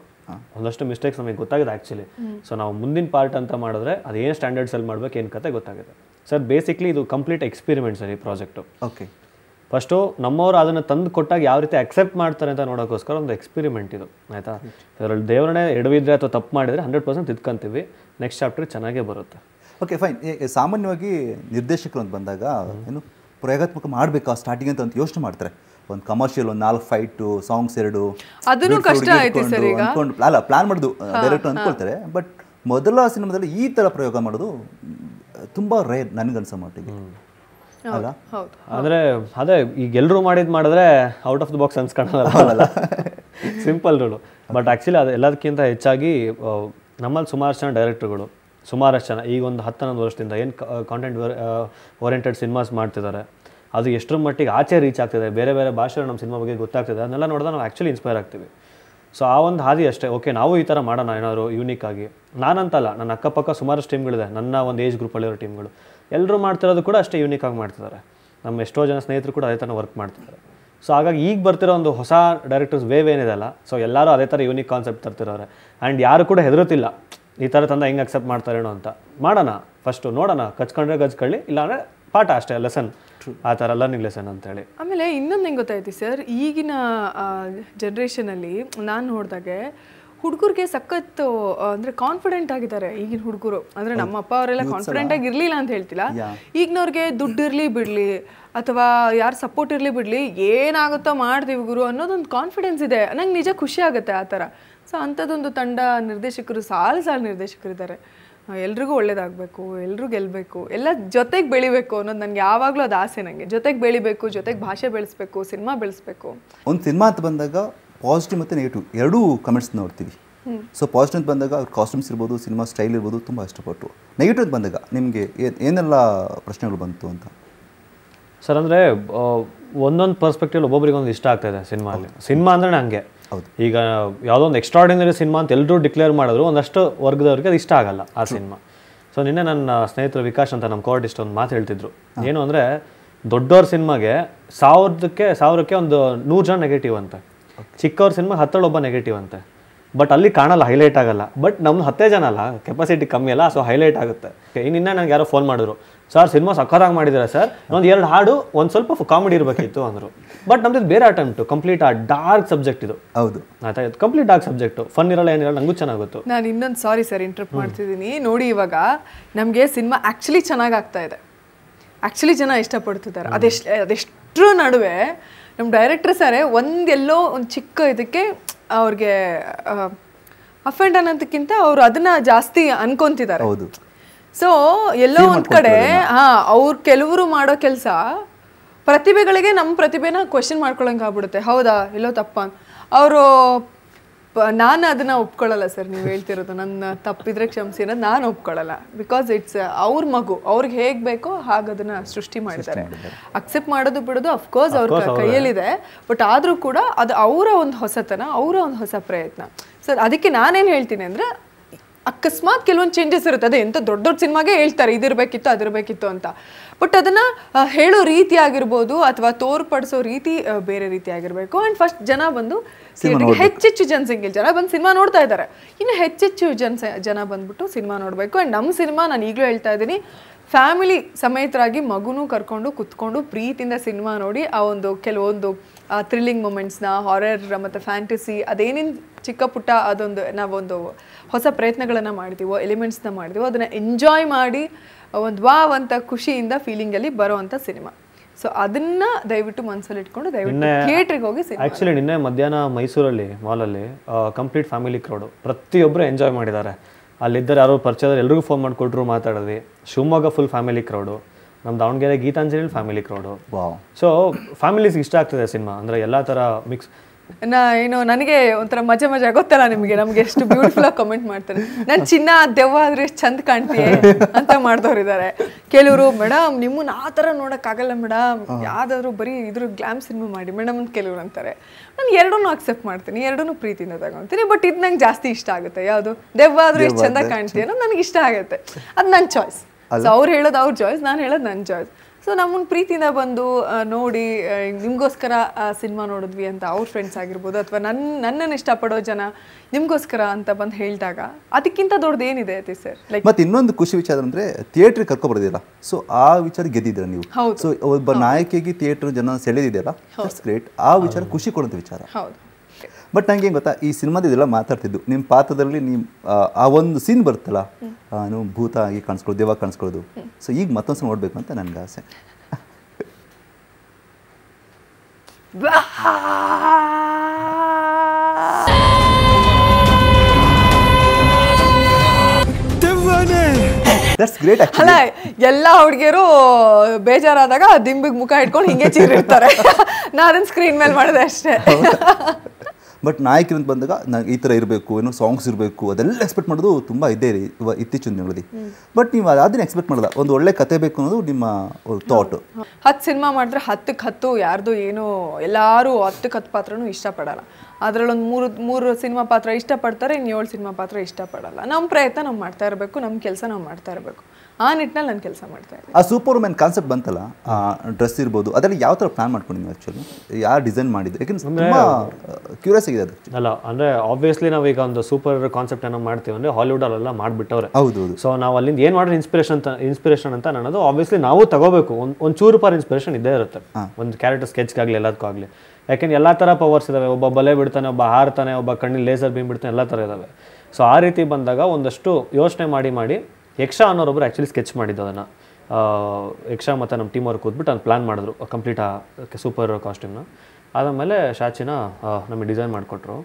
ಒಂದಷ್ಟು ಮಿಸ್ಟೇಕ್ಸ್ ನಮಗೆ ಗೊತ್ತಾಗಿದೆ ಆ್ಯಕ್ಚುಲಿ. ಸೊ ನಾವು ಮುಂದಿನ ಪಾರ್ಟ್ ಅಂತ ಮಾಡಿದ್ರೆ ಅದೇನು ಸ್ಟ್ಯಾಂಡರ್ಡ್ಸಲ್ಲಿ ಮಾಡ್ಬೇಕು ಏನು ಕತೆ ಗೊತ್ತಾಗುತ್ತೆ ಸರ್. ಬೇಸಿಕ್ಲಿ ಇದು ಕಂಪ್ಲೀಟ್ ಎಕ್ಸ್ಪೆರಿಮೆಂಟ್ ಸರ್ ಈ ಪ್ರಾಜೆಕ್ಟು. ಓಕೆ First, ನಮ್ಮವರು ಅದನ್ನ ತಂದು ಕೊಟ್ಟಾಗ ಯಾವ ರೀತಿ ಅಕ್ಸೆಪ್ಟ್ ಮಾಡ್ತಾರೆ ಅಂತ ನೋಡೋಕೋಸ್ಕರ ಒಂದು ಎಕ್ಸ್ಪರಿಮೆಂಟ್ ಇದು ಆಯ್ತಾ ಅದರಲ್ಲಿ ದೇವರನೇ ಎಡವಿದ್ರೆ ಅಥವಾ ತಪ್ಪು ಮಾಡಿದ್ರೆ 100% ತಿದ್ಕೊಂತೀವಿ ನೆಕ್ಸ್ಟ್ ಚಾಪ್ಟರ್ ಚೆನ್ನಾಗಿ ಬರುತ್ತೆ ಓಕೆ ಫೈನ್ ಸಾಮಾನ್ಯವಾಗಿ ನಿರ್ದೇಶಕರು ಅಂತ ಬಂದಾಗ ಏನು ಪ್ರಯೋಗಾತ್ಮಕ ಮಾಡಬೇಕು ಸ್ಟಾರ್ಟಿಂಗ್ ಅಂತ ಯೋಚನೆ ಮಾಡ್ತಾರೆ ಒಂದು ಕಮರ್ಷಿಯಲ್ ಒಂದು 4 ಫೈಟ್ ಸಾಂಗ್ಸ್ ಎರಡು ಅದನ್ನು ಕಷ್ಟ ಐತಿ ಸರ್ ಈಗ ಅಲ್ಲ ಪ್ಲಾನ್ ಮಾಡೋದು ಡೈರೆಕ್ಟರ್ ಅಂದ್ಕೊಳ್ತಾರೆ ಬಟ್ ಮೊದಲ ಸಿನಿಮಾದಲ್ಲಿ ಈ ತರ ಪ್ರಯೋಗ ಮಾಡೋದು ತುಂಬಾ ರೇರ್ ನನಗೆ ಅನ್ಸೋ ಮಟ್ಟಿಗೆ ಅಲ್ಲ ಹೌದು ಅಂದ್ರೆ ಅದೇ ಈಗ ಎಲ್ಲರೂ ಮಾಡಿದ್ರೆ ಔಟ್ ಆಫ್ ದಿ ಬಾಕ್ಸ್ ಅನ್ಸ್ಕೊಳ್ಳಲ್ಲ ಸಿಂಪಲ್ ರೂಲು ಬಟ್ ಆಕ್ಚುಲಿ ಅದು ಎಲ್ಲದಕ್ಕಿಂತ ಹೆಚ್ಚಾಗಿ ನಮ್ಮಲ್ಲಿ ಸುಮಾರು ಜನ ಡೈರೆಕ್ಟರ್ಗಳು ಸುಮಾರಷ್ಟು ಜನ ಈಗ ಒಂದು 10-11 ವರ್ಷದಿಂದ ಏನು ಕಾಂಟೆಂಟ್ ಓರಿಯೆಂಟೆಡ್ ಸಿನಿಮಾಸ್ ಮಾಡ್ತಿದ್ದಾರೆ ಅದು ಎಷ್ಟರ ಮಟ್ಟಿಗೆ ಆಚೆ ರೀಚ್ ಆಗ್ತಿದೆ ಬೇರೆ ಬೇರೆ ಭಾಷೆಗಳು ನಮ್ಮ ಸಿನಿಮಾ ಬಗ್ಗೆ ಗೊತ್ತಾಗ್ತಿದೆ ಅದನ್ನೆಲ್ಲ ನೋಡಿದ್ರೆ ನಾವು ಆ್ಯಕ್ಚುಲಿ ಇನ್ಸ್ಪೈರ್ ಆಗ್ತೀವಿ ಸೊ ಆ ಒಂದು ಹಾದಿ ಅಷ್ಟೇ ಓಕೆ ನಾವು ಈ ಥರ ಮಾಡೋಣ ಏನಾದ್ರು ಯೂನಿಕ್ ಆಗಿ ನಾನಂತಲ್ಲ ನನ್ನ ಅಕ್ಕಪಕ್ಕ ಸುಮಾರಷ್ಟು ಟೀಮ್ಗಳಿದೆ ನನ್ನ ಒಂದು ಏಜ್ ಗ್ರೂಪಲ್ಲಿರೋ ಟೀಮ್ಗಳು ಎಲ್ಲರೂ ಮಾಡ್ತಿರೋದು ಕೂಡ ಅಷ್ಟೇ ಯೂನಿಕ್ ಆಗಿ ಮಾಡ್ತಿದ್ದಾರೆ ನಮ್ಮ ಎಷ್ಟೋ ಜನ ಸ್ನೇಹಿತರು ಕೂಡ ಅದೇ ಥರ ವರ್ಕ್ ಮಾಡ್ತಿದ್ದಾರೆ ಸೊ ಹಾಗಾಗಿ ಈಗ ಬರ್ತಿರೋ ಒಂದು ಹೊಸ ಡೈರೆಕ್ಟರ್ಸ್ ವೇವ್ ಏನಿದೆಲ್ಲ ಸೊ ಎಲ್ಲರೂ ಅದೇ ಥರ ಯೂನಿಕ್ ಕಾನ್ಸೆಪ್ಟ್ ತರ್ತಿರೋರೆ ಆ್ಯಂಡ್ ಯಾರು ಕೂಡ ಹೆದರುತ್ತಿಲ್ಲ ಈ ಥರ ತಂದ ಹೆಂಗೆ ಅಕ್ಸೆಪ್ಟ್ ಮಾಡ್ತಾರೇನೋ ಅಂತ ಮಾಡೋಣ ಫಸ್ಟು ನೋಡೋಣ ಕಚ್ಕೊಂಡ್ರೆ ಕಚ್ಕೊಳ್ಳಿ ಇಲ್ಲಾಂದರೆ ಪಾಠ ಅಷ್ಟೇ ಲೆಸನ್ ಆ ಥರ ಲರ್ನಿಂಗ್ ಲೆಸನ್ ಅಂತೇಳಿ ಆಮೇಲೆ ಇನ್ನೊಂದು ಹೆಂಗೆ ಗೊತ್ತಾಯ್ತು ಸರ್ ಈಗಿನ ಜನ್ರೇಷನಲ್ಲಿ ನಾನು ನೋಡಿದಾಗೆ ಹುಡುಗರಿಗೆ ಸಖತ್ತು ಅಂದರೆ ಕಾನ್ಫಿಡೆಂಟ್ ಆಗಿದ್ದಾರೆ ಈಗಿನ ಹುಡುಗರು ಅಂದರೆ ನಮ್ಮ ಅಪ್ಪ ಅವರೆಲ್ಲ ಕಾನ್ಫಿಡೆಂಟ್ ಆಗಿ ಇರಲಿಲ್ಲ ಅಂತ ಹೇಳ್ತಿಲ್ಲ ಈಗಿನವ್ರಿಗೆ ದುಡ್ಡು ಇರಲಿ ಬಿಡಲಿ ಅಥವಾ ಯಾರು ಸಪೋರ್ಟ್ ಇರಲಿ ಬಿಡಲಿ ಏನಾಗುತ್ತೋ ಮಾಡ್ತೀವಿ ಗುರು ಅನ್ನೋದೊಂದು ಕಾನ್ಫಿಡೆನ್ಸ್ ಇದೆ ನಂಗೆ ನಿಜ ಖುಷಿ ಆಗುತ್ತೆ ಆ ಥರ ಸೊ ಅಂಥದ್ದೊಂದು ತಂಡ ನಿರ್ದೇಶಕರು ಸಾಲು ನಿರ್ದೇಶಕರಿದ್ದಾರೆ ಎಲ್ರಿಗೂ ಒಳ್ಳೇದಾಗಬೇಕು ಎಲ್ಲರೂ ಗೆಲ್ಲಬೇಕು ಎಲ್ಲ ಜೊತೆಗೆ ಬೆಳಿಬೇಕು ಅನ್ನೋದು ನನಗೆ ಯಾವಾಗಲೂ ಅದು ಆಸೆ ನನಗೆ ಜೊತೆಗೆ ಬೆಳಿಬೇಕು ಜೊತೆಗೆ ಭಾಷೆ ಬೆಳೆಸಬೇಕು ಸಿನಿಮಾ ಬೆಳೆಸಬೇಕು ಒಂದು ಸಿನಿಮಾ ಅಂತ ಬಂದಾಗ ಪಾಸಿಟಿವ್ ಮತ್ತು ನೆಗೆಟಿವ್ ಎರಡೂ ಕಮೆಂಟ್ಸ್ ನೋಡ್ತೀವಿ ಸೊ ಪಾಸಿಟಿವ್ ಅಂತ ಬಂದಾಗ ಅವ್ರ ಕಾಸ್ಟ್ಯೂಮ್ಸ್ ಇರ್ಬೋದು ಸಿನಿಮಾ ಸ್ಟೈಲ್ ಇರ್ಬೋದು ತುಂಬ ಇಷ್ಟಪಟ್ಟು ನೆಗೆಟಿವ್ ಅಂತ ಬಂದಾಗ ನಿಮಗೆ ಏನೆಲ್ಲ ಪ್ರಶ್ನೆಗಳು ಬಂತು ಅಂತ ಸರ್ ಅಂದರೆ ಒಂದೊಂದು ಪರ್ಸ್ಪೆಕ್ಟಿವ್ ಒಬ್ಬೊಬ್ರಿಗೊಂದು ಇಷ್ಟ ಆಗ್ತಾಯಿದೆ ಸಿನಿಮಾಲಿ ಸಿನಿಮಾ ಅಂದ್ರೆ ಹಂಗೆ ಹೌದು ಈಗ ಯಾವುದೋ ಒಂದು ಎಕ್ಸ್ಟ್ರಾರ್ಡಿನರಿ ಸಿನಿಮಾ ಅಂತ ಎಲ್ಲರೂ ಡಿಕ್ಲೇರ್ ಮಾಡಿದ್ರು ಒಂದಷ್ಟು ವರ್ಗದವ್ರಿಗೆ ಅದು ಇಷ್ಟ ಆಗಲ್ಲ ಆ ಸಿನಿಮಾ ಸೊ ನಿನ್ನೆ ನನ್ನ ಸ್ನೇಹಿತರು ವಿಕಾಶ್ ಅಂತ ನಮ್ಮ ಕೋಆರ್ಡಿಸ್ಟ್ ಒಂದು ಮಾತು ಹೇಳ್ತಿದ್ರು ಏನು ಅಂದರೆ ದೊಡ್ಡವ್ರ ಸಿನಿಮಾಗೆ 1000ಕ್ಕೆ 100 ಜನ ನೆಗೆಟಿವ್ ಅಂತ ಚಿಕ್ಕವ್ರ ಸಿನಿಮಾ 10 ಒಬ್ಬ ನೆಗೆಟಿವ್ ಅಂತೆ ಬಟ್ ಅಲ್ಲಿ ಕಾಣಲ್ಲ ಹೈಲೈಟ್ ಆಗಲ್ಲ ಬಟ್ ನಮ್ದು 10 ಜನ ಅಲ್ಲ ಕೆಪಾಸಿಟಿ ಕಮ್ಮಿ ಅಲ್ಲ ಸೊ ಹೈಲೈಟ್ ಆಗುತ್ತೆ ಇನ್ನಿನ್ನ ನನಗೆ ಯಾರೋ ಫೋನ್ ಮಾಡಿದ್ರು ಸರ್ ಸಿನಿಮಾ ಸಕ್ಕರಾಗಿ ಮಾಡಿದ್ದೀರಾ ಸರ್ ಒಂದು 2 ಹಾಡು ಒಂದು ಸ್ವಲ್ಪ ಕಾಮಿಡಿ ಇರಬೇಕಿತ್ತು ಅಂದರು ಬಟ್ ನಮ್ದು ಬೇರೆ ಅಟೆಂಪ್ಟು ಕಂಪ್ಲೀಟ್ ಆ ಡಾರ್ಕ್ ಸಬ್ಜೆಕ್ಟ್ ಇದು ಹೌದು ಆಯ್ತಾ ಕಂಪ್ಲೀಟ್ ಡಾರ್ಕ್ ಸಬ್ಜೆಕ್ಟು ಫನ್ ಇರಲ್ಲ ಏನಿರಲ್ಲ ನನಗೂ ಚೆನ್ನಾಗುತ್ತೆ ನಾನು ಇನ್ನೊಂದು ಸಾರಿ ಸರ್ ಇಂಟ್ರಪ್ಟ್ ಮಾಡ್ತಿದ್ದೀನಿ ನೋಡಿ ಇವಾಗ ನಮಗೆ ಸಿನಿಮಾ ಆ್ಯಕ್ಚುಲಿ ಚೆನ್ನಾಗಿ ಆಗ್ತಾ ಇದೆ ಆ್ಯಕ್ಚುಲಿ ಜನ ಇಷ್ಟಪಡ್ತಿದ್ದಾರೆ ಅದೆಷ್ಟರ ನಡುವೆ ನಮ್ಮ ಡೈರೆಕ್ಟ್ರ್ ಸರೇ ಒಂದೆಲ್ಲೋ ಒಂದು ಚಿಕ್ಕ ಇದಕ್ಕೆ ಅವ್ರಿಗೆ ಅಫೆಂಡ್ ಅನ್ನೋದಕ್ಕಿಂತ ಅವರು ಅದನ್ನ ಜಾಸ್ತಿ ಅನ್ಕೊಂತಿದ್ದಾರೆ ಹೌದು ಸೊ ಎಲ್ಲೋ ಒಂದು ಕಡೆ ಅವ್ರು ಕೆಲವರು ಮಾಡೋ ಕೆಲಸ ಪ್ರತಿಭೆಗಳಿಗೆ ನಮ್ಮ ಪ್ರತಿಭೆನ ಕ್ವಶನ್ ಮಾಡ್ಕೊಳಂಗೆ ಆಗ್ಬಿಡುತ್ತೆ ಹೌದಾ ಎಲ್ಲೋ ತಪ್ಪ ಅವರು ನಾನು ಅದನ್ನು ಒಪ್ಕೊಳ್ಳಲ್ಲ ಸರ್ ನೀವು ಹೇಳ್ತಿರೋದು ನನ್ನ ತಪ್ಪಿದ್ರೆ ಕ್ಷಮಿಸಿ ಅನ್ನೋದು ನಾನು ಒಪ್ಕೊಳ್ಳಲ್ಲ ಬಿಕಾಸ್ ಇಟ್ಸ್ ಅವ್ರ ಮಗು ಅವ್ರಿಗೆ ಹೇಗೆ ಬೇಕೋ ಹಾಗದನ್ನು ಸೃಷ್ಟಿ ಮಾಡಿದ್ದಾರೆ ಅಕ್ಸೆಪ್ಟ್ ಮಾಡೋದು ಬಿಡೋದು ಅಫ್ಕೋರ್ಸ್ ಅವ್ರ ಕೈಯಲ್ಲಿದೆ ಬಟ್ ಆದರೂ ಕೂಡ ಅದು ಅವರ ಒಂದು ಹೊಸತನ ಅವರ ಒಂದು ಹೊಸ ಪ್ರಯತ್ನ ಸರ್ ಅದಕ್ಕೆ ನಾನೇನು ಹೇಳ್ತೀನಿ ಅಂದರೆ ಅಕಸ್ಮಾತ್ ಕೆಲವೊಂದು ಚೇಂಜಸ್ ಇರುತ್ತೆ ಅದೇ ಎಂಥ ದೊಡ್ಡ ದೊಡ್ಡ ಸಿನಿಮಾಗೆ ಹೇಳ್ತಾರೆ ಇದಿರಬೇಕಿತ್ತು ಅದಿರಬೇಕಿತ್ತು ಅಂತ ಬಟ್ ಅದನ್ನು ಹೇಳೋ ರೀತಿ ಆಗಿರ್ಬೋದು ಅಥವಾ ತೋರ್ಪಡಿಸೋ ರೀತಿ ಬೇರೆ ರೀತಿ ಆಗಿರಬೇಕು ಆ್ಯಂಡ್ ಫಸ್ಟ್ ಜನ ಬಂದು ಹೆಚ್ಚೆಚ್ಚು ಜನ ಸಿಂಗಲ್ ಜನ ಬಂದು ಸಿನಿಮಾ ನೋಡ್ತಾ ಇದ್ದಾರೆ ಇನ್ನು ಹೆಚ್ಚೆಚ್ಚು ಜನ ಬಂದ್ಬಿಟ್ಟು ಸಿನಿಮಾ ನೋಡಬೇಕು ಆ್ಯಂಡ್ ನಮ್ಮ ಸಿನಿಮಾ ನಾನು ಈಗಲೂ ಹೇಳ್ತಾ ಇದ್ದೀನಿ ಫ್ಯಾಮಿಲಿ ಸಮೇತರಾಗಿ ಮಗುನೂ ಕರ್ಕೊಂಡು ಕುತ್ಕೊಂಡು ಪ್ರೀತಿಯಿಂದ ಸಿನಿಮಾ ನೋಡಿ ಆ ಒಂದು ಕೆಲವೊಂದು ಥ್ರಿಲ್ಲಿಂಗ್ ಮೂಮೆಂಟ್ಸ್ನ ಹಾರರ್ ಮತ್ತು ಫ್ಯಾಂಟಸಿ ಅದೇನೇನು ಚಿಕ್ಕ ಪುಟ್ಟ ಅದೊಂದು ನಾವೊಂದು ಹೊಸ ಪ್ರಯತ್ನಗಳನ್ನು ಮಾಡ್ತೀವೋ ಎಲಿಮೆಂಟ್ಸ್ನ ಮಾಡ್ತೀವೋ ಅದನ್ನು ಎಂಜಾಯ್ ಮಾಡಿ ಒಂದು ವಾವ್ ಅಂತ ಖುಷಿಯಿಂದ ಫೀಲಿಂಗಲ್ಲಿ ಬರೋವಂಥ ಸಿನಿಮಾ ಸೊ ಅದನ್ನು ದಯವಿಟ್ಟು ಮನಸ್ಸಲ್ಲಿ ಇಟ್ಕೊಂಡು ದಯವಿಟ್ಟು ಥಿಯೇಟ್ರಿಗೆ ಹೋಗಿ ಆ್ಯಕ್ಚುಲಿ ನಿನ್ನೆ ಮಧ್ಯಾಹ್ನ ಮೈಸೂರಲ್ಲಿ ಮಾಲಲ್ಲಿ ಕಂಪ್ಲೀಟ್ ಫ್ಯಾಮಿಲಿ ಕ್ರೌಡು ಪ್ರತಿಯೊಬ್ಬರು ಎಂಜಾಯ್ ಮಾಡಿದ್ದಾರೆ ಅಲ್ಲಿದ್ದರೆ ಯಾರೋ ಪರಿಚಯದವ್ರು ಎಲ್ರಿಗೂ ಫೋನ್ ಮಾಡಿಕೊಟ್ರು ಮಾತಾಡಿದ್ವಿ ಶಿವಮೊಗ್ಗ ಫುಲ್ ಫ್ಯಾಮಿಲಿ ಕ್ರೌಡು ನಮ್ಮ Davanagere Geetanjali family crowd so ಫ್ಯಾಮಿಲೀಸ್ಗೆ ಇಷ್ಟ ಆಗ್ತದೆ ಸಿನಿಮಾ ಅಂದರೆ ಎಲ್ಲ ಥರ ಮಿಕ್ಸ್ ಏನು ನನಗೆ ಒಂಥರ ಮಜಾ ಗೊತ್ತಲ್ಲ ನಿಮಗೆ ನಮಗೆ ಎಷ್ಟು ಬ್ಯೂಟಿಫುಲ್ ಆಗಿ ಕಮೆಂಟ್ ಮಾಡ್ತಾರೆ ನಾನು ಚಿನ್ನ ದೆವ್ವ ಆದ್ರೆ ಎಷ್ಟು ಚಂದ ಕಾಣ್ತೀವಿ ಅಂತ ಮಾಡ್ದವ್ರು ಇದ್ದಾರೆ ಕೆಲವರು ಮೇಡಮ್ ನಿಮ್ಮನ್ನ ಆ ಥರ ನೋಡೋಕ್ಕಾಗಲ್ಲ ಮೇಡಮ್ ಯಾವ್ದಾದ್ರು ಬರೀ ಇದ್ರ ಗ್ಲಾಮ್ ಸಿನಿಮಾ ಮಾಡಿ ಮೇಡಮ್ ಅಂತ ಕೆಲವ್ರು ಅಂತಾರೆ ನಾನು ಎರಡನ್ನೂ ಅಕ್ಸೆಪ್ಟ್ ಮಾಡ್ತೀನಿ ಎರಡನ್ನೂ ಪ್ರೀತಿಯಿಂದ ತಗೊತೀನಿ ಬಟ್ ಇದು ನಂಗೆ ಜಾಸ್ತಿ ಇಷ್ಟ ಆಗುತ್ತೆ ಯಾವುದು ದೆವ್ವ ಆದ್ರೂ ಎಷ್ಟು ಚಂದ ಕಾಣ್ತೀವಿ ಅನ್ನೋದು ನನಗೆ ಇಷ್ಟ ಆಗುತ್ತೆ ಅದು ನನ್ನ ಚಾಯ್ಸ್ ಸೊ ಅವ್ರು ಹೇಳೋದು ಅವ್ರ ಚಾಯ್ಸ್ ನಾನು ಹೇಳೋದು ನನ್ನ choice So namun preetina bandu nodi nimgoskara cinema nodidvi anta our friends agirbode athwa nannanna ishta padao jana nimgoskara anta band heltaga adikkinta doddu enide Yathish sir like matte innondu kushi vichara andre theater ಗೆ ಕರ್ಕೊ ಬರ್ದಿರಾ so ಆ ವಿಚಾರ ಗೆದ್ದಿದ್ರಾ ನೀವು so ಒಬ್ಬ ನಾಯಕಿಗೆ theater ಜನ ಸೆಳೆದಿದ್ದೀರಾ that's great ಆ ವಿಚಾರ ಖುಷಿ ಕೊಡುವಂತ ವಿಚಾರ ಹೌದು ಬಟ್ ನನಗೆ ಏನು ಗೊತ್ತಾ ಈ ಸಿನಿಮಾದ ಇದೆಲ್ಲ ಮಾತಾಡ್ತಿದ್ದು ನಿಮ್ಮ ಪಾತ್ರದಲ್ಲಿ ನೀವು ಆ ಒಂದು ಸೀನ್ ಬರ್ತಲ್ಲ ನಾನು ಭೂತ ಆಗಿ ಕಾಣಿಸ್ಕೊಳ್ಳೋದು ದೇವ ಕಾಣಿಸ್ಕೊಳ್ಳೋದು ಸೊ ಈಗ ಮತ್ತೊಂದು ಸಲ ನೋಡಬೇಕು ಅಂತ ನನಗೆ ಆಸೆ That's great actually. Hello, yella hudgeru bejaradaga dimbig mukha idkondu hinge cheeriruttare. Na adan screen mele madide ashte. But nayakiru anta bandaga na ee tara irbeku eno songs irbeku adella expect madodu tumba ide ittichun dinalli. But neevu adana expect madala ondu olle kathe beku annodu nimma thought. 10 cinema madre 10 kke 10 yardu eno ellaru 10 kke 10 paatranu ishta padala. ಅದರಲ್ಲೊಂದು ಮೂರು ಸಿನಿಮಾ ಪಾತ್ರ ಇಷ್ಟಪಡ್ತಾರೆ ಇನ್ನು 7 ಸಿನಿಮಾ ಪಾತ್ರ ಇಷ್ಟಪಡಲ್ಲ ನಮ್ಮ ಪ್ರಯತ್ನ ನಾವು ಮಾಡ್ತಾ ಇರಬೇಕು ನಮ್ಮ ಕೆಲಸ ನಾವು ಮಾಡ್ತಾ ಇರಬೇಕು ಆ ನಿಟ್ಟಿನಲ್ಲಿ ನಾನು ಕೆಲಸ ಮಾಡ್ತಾ ಇದ್ದೀನಿ ಆ ಸೂಪರ್ ಮ್ಯಾನ್ ಕಾನ್ಸೆಪ್ಟ್ ಬಂತಲ್ಲ ಆ ಡ್ರೆಸ್ ಇರಬಹುದು ಅದರಲ್ಲಿ ಯಾವ ತರ ಪ್ಲಾನ್ ಮಾಡ್ಕೊಂಡಿದ್ದೀವಿ ಆಕ್ಚುಲಿ ಯಾರು ಡಿಸೈನ್ ಮಾಡಿದ್ರು ಯಾಕಂದ್ರೆ ತುಂಬಾ ಕ್ಯೂರಿಯಸ್ ಆಗಿದೆ ಅದು ಅಲ್ಲ ಅಂದ್ರೆ ಆಬ್ವಿಯಸ್ಲಿ ನಾವು ಈಗ ಒಂದು ಸೂಪರ್ ಕಾನ್ಸೆಪ್ಟ್ ಅನ್ನು ಮಾಡ್ತೀವಿ ಅಂದ್ರೆ ಹಾಲಿವುಡ್ ಅಲ್ಲೆಲ್ಲ ಮಾಡ್ಬಿಟ್ಟವ್ರೆ ಹೌದು ಸೋ ನಾವು ಅಲ್ಲಿಂದ ಏನು ಮಾಡೋದು ಇನ್ಸ್ಪಿರೇಷನ್ ಅಂತ ಅನ್ನೋದು ಆಬ್ವಿಯಸ್ಲಿ ನಾವು ತಗೋಬೇಕು ಒಂದು ಚೂರು ಪರ್ ಇನ್ಸ್ಪಿರೇಷನ್ ಇದ್ದೇ ಇರುತ್ತೆ ಒಂದು ಕ್ಯಾರೆಕ್ಟರ್ ಸ್ಕೆಚ್ ಆಗಲಿ ಎಲ್ಲದಕ್ಕೂ ಆಗಲಿ ಯಾಕೆಂದ್ರೆ ಎಲ್ಲ ಥರ ಪವರ್ಸ್ ಇದ್ದಾವೆ ಒಬ್ಬ ಬಲೆ ಬಿಡ್ತಾನೆ ಒಬ್ಬ ಹಾರ್ತಾನೆ ಒಬ್ಬ ಕಣ್ಣಲ್ಲಿ ಲೇಸರ್ ಬೀಮ್ ಬಿಡ್ತಾನೆ ಎಲ್ಲ ಥರ ಇದ್ದಾವೆ ಸೊ ಆ ರೀತಿ ಬಂದಾಗ ಒಂದಷ್ಟು ಯೋಚನೆ ಮಾಡಿ ಮಾಡಿ ಯಕ್ಷ ಅನ್ನೋರೊಬ್ಬರು ಆ್ಯಕ್ಚುಲಿ ಸ್ಕೆಚ್ ಮಾಡಿದ್ದು ಅದನ್ನು ಯಕ್ಷ ಮತ್ತು ನಮ್ಮ ಟೀಮ್ ಅವ್ರು ಕೂತ್ಬಿಟ್ಟು ಅದನ್ನು ಪ್ಲ್ಯಾನ್ ಮಾಡಿದ್ರು ಕಂಪ್ಲೀಟ್ ಆ ಸೂಪರ್ ಕಾಸ್ಟ್ಯೂಮ್ನ ಆದಮೇಲೆ ಶಾಚಿನ ನಮಗೆ ಡಿಸೈನ್ ಮಾಡಿಕೊಟ್ರು